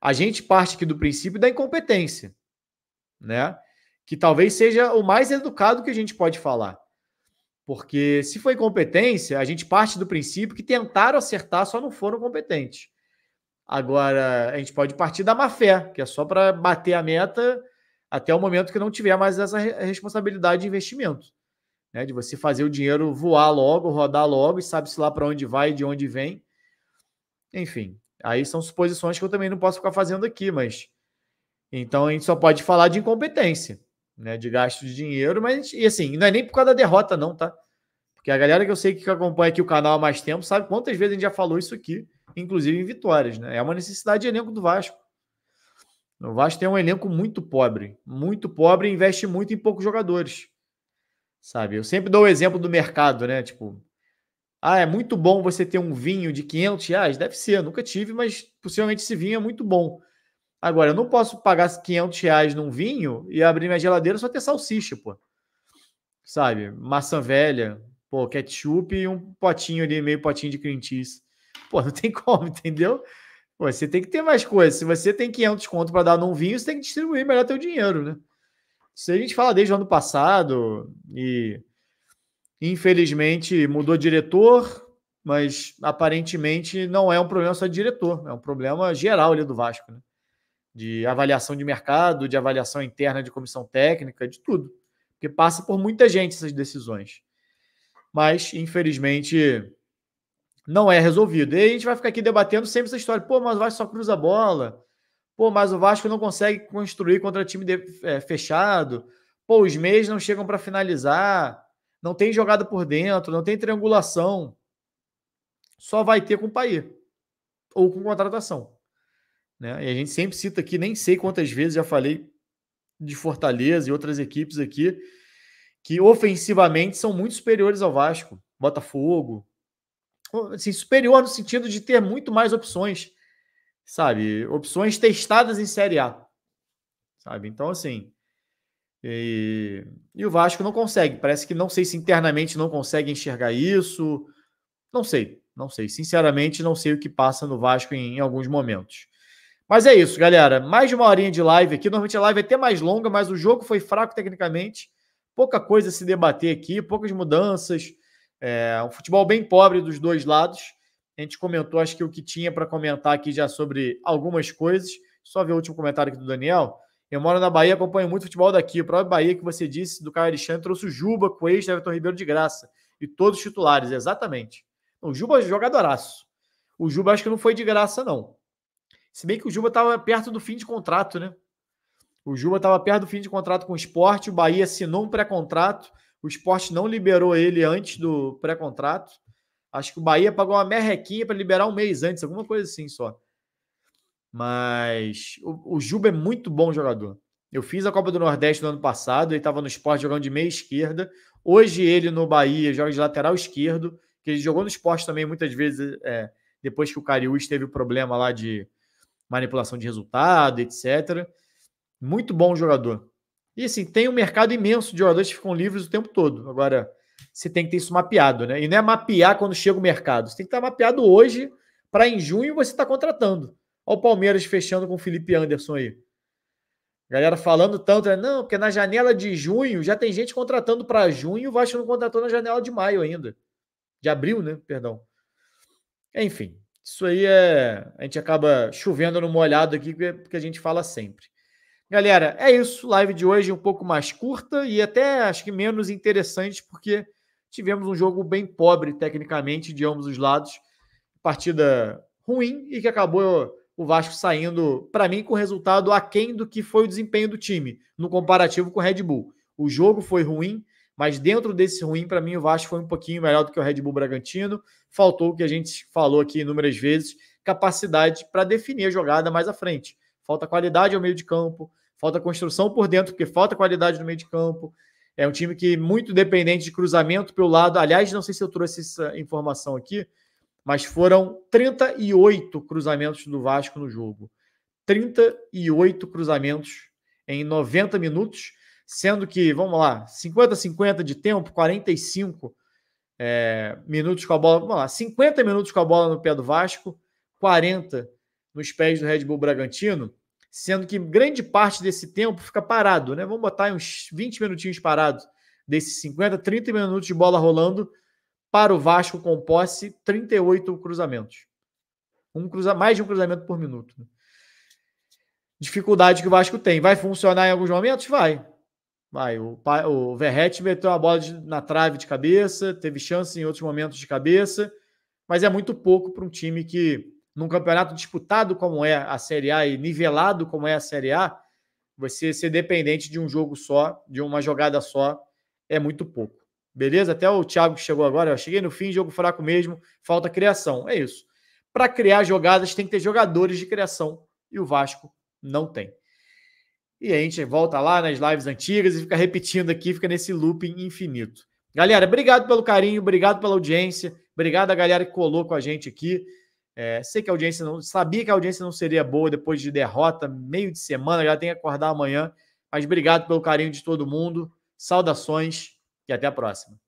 A gente parte aqui do princípio da incompetência, né? Que talvez seja o mais educado que a gente pode falar. Porque se foi incompetência, a gente parte do princípio que tentaram acertar, só não foram competentes. Agora, a gente pode partir da má-fé, que é só para bater a meta até o momento que não tiver mais essa responsabilidade de investimento, né? De você fazer o dinheiro voar logo, rodar logo, e sabe-se lá para onde vai, de onde vem. Enfim, aí são suposições que eu também não posso ficar fazendo aqui, mas... Então, a gente só pode falar de incompetência, né? De gasto de dinheiro, mas... E assim, não é nem por causa da derrota, não, tá? Porque a galera que eu sei que acompanha aqui o canal há mais tempo sabe quantas vezes a gente já falou isso aqui, inclusive em vitórias, né? É uma necessidade de elenco do Vasco. O Vasco tem um elenco muito pobre e investe muito em poucos jogadores, sabe? Eu sempre dou o exemplo do mercado, né? Tipo, é muito bom você ter um vinho de R$500, deve ser, nunca tive, mas possivelmente esse vinho é muito bom. Agora, eu não posso pagar R$500 num vinho e abrir minha geladeira só ter salsicha, pô. Sabe? Maçã velha, pô, ketchup e um potinho ali, meio potinho de cream cheese. Pô, não tem como, entendeu? Pô, você tem que ter mais coisas. Se você tem R$500 para dar num vinho, você tem que distribuir melhor teu dinheiro, né? Isso a gente fala desde o ano passado. E Infelizmente, mudou diretor, mas aparentemente não é um problema só de diretor, é um problema geral ali do Vasco, né? De avaliação de mercado, de avaliação interna de comissão técnica, de tudo. Porque passa por muita gente essas decisões. Mas, infelizmente, não é resolvido. E aí a gente vai ficar aqui debatendo sempre essa história. Pô, mas o Vasco só cruza a bola. Pô, mas o Vasco não consegue construir contra time fechado. Pô, os meias não chegam para finalizar. Não tem jogada por dentro, não tem triangulação. Só vai ter com o Payet. Ou com contratação. Né? E a gente sempre cita aqui, nem sei quantas vezes já falei de Fortaleza e outras equipes aqui, que ofensivamente são muito superiores ao Vasco. Botafogo. Assim, superior no sentido de ter muito mais opções, sabe? Opções testadas em Série A, sabe? Então, assim... E o Vasco não consegue. Parece que não sei se internamente não consegue enxergar isso. Não sei. Sinceramente, não sei o que passa no Vasco em alguns momentos. Mas é isso, galera. Mais de uma horinha de live aqui. Normalmente a live é até mais longa, mas o jogo foi fraco tecnicamente. Pouca coisa a se debater aqui, poucas mudanças. Um futebol bem pobre dos dois lados. A gente comentou, acho que o que tinha para comentar aqui já sobre algumas coisas. Só ver o último comentário aqui do Daniel. Eu moro na Bahia, acompanho muito o futebol daqui. O próprio Bahia que você disse, do Caio Alexandre, trouxe o Juba, Coelho, Everton Ribeiro de graça. E todos os titulares, exatamente. O Juba é jogadoraço. O Juba acho que não foi de graça, não. Se bem que o Juba estava perto do fim de contrato, né? O Juba estava perto do fim de contrato com o Sport. O Bahia assinou um pré-contrato. O Sport não liberou ele antes do pré-contrato. Acho que o Bahia pagou uma merrequinha para liberar um mês antes, alguma coisa assim só. Mas o Juba é muito bom jogador. Eu fiz a Copa do Nordeste no ano passado, ele estava no Sport jogando de meia esquerda. Hoje ele no Bahia joga de lateral esquerdo, que ele jogou no Sport também muitas vezes, depois que o Cariús teve o problema lá de manipulação de resultado, etc. Muito bom jogador. E assim, tem um mercado imenso de jogadores que ficam livres o tempo todo. Agora, você tem que ter isso mapeado, né? E não é mapear quando chega o mercado. Você tem que estar mapeado hoje, para em junho você está contratando. Olha o Palmeiras fechando com o Felipe Anderson aí. A galera falando tanto, né? Não, porque na janela de junho já tem gente contratando para junho, o Vasco não contratou na janela de maio ainda. De abril, né? Perdão. Enfim, isso aí é... A gente acaba chovendo no molhado aqui, porque a gente fala sempre. Galera, é isso. Live de hoje um pouco mais curta e até acho que menos interessante, porque tivemos um jogo bem pobre tecnicamente de ambos os lados. Partida ruim e que acabou... o Vasco saindo, para mim, com resultado aquém do que foi o desempenho do time, no comparativo com o Red Bull. O jogo foi ruim, mas dentro desse ruim, para mim, o Vasco foi um pouquinho melhor do que o Red Bull Bragantino. Faltou o que a gente falou aqui inúmeras vezes, capacidade para definir a jogada mais à frente. Falta qualidade ao meio de campo, falta construção por dentro, porque falta qualidade no meio de campo. É um time que é muito dependente de cruzamento pelo lado. Aliás, não sei se eu trouxe essa informação aqui, mas foram 38 cruzamentos do Vasco no jogo. 38 cruzamentos em 90 minutos, sendo que, vamos lá, 50-50 de tempo, 45 minutos com a bola, vamos lá, 50 minutos com a bola no pé do Vasco, 40 nos pés do Red Bull Bragantino, sendo que grande parte desse tempo fica parado, né? Vamos botar aí uns 20 minutinhos parados, desses 50, 30 minutos de bola rolando, para o Vasco com posse, 38 cruzamentos. Mais de um cruzamento por minuto. Dificuldade que o Vasco tem. Vai funcionar em alguns momentos? Vai. O Verrete meteu a bola na trave de cabeça, teve chance em outros momentos de cabeça, mas é muito pouco para um time que, num campeonato disputado como é a Série A e nivelado como é a Série A, você ser dependente de um jogo só, de uma jogada só, é muito pouco. Beleza? Até o Thiago que chegou agora. Eu cheguei no fim, jogo fraco mesmo, falta criação. É isso. Para criar jogadas tem que ter jogadores de criação e o Vasco não tem. E a gente volta lá nas lives antigas e fica repetindo aqui, fica nesse looping infinito. Galera, obrigado pelo carinho, obrigado pela audiência, obrigado a galera que colou com a gente aqui. Sei que a audiência não... Sabia que a audiência não seria boa depois de derrota, meio de semana, já tem que acordar amanhã, mas obrigado pelo carinho de todo mundo. Saudações. E até a próxima.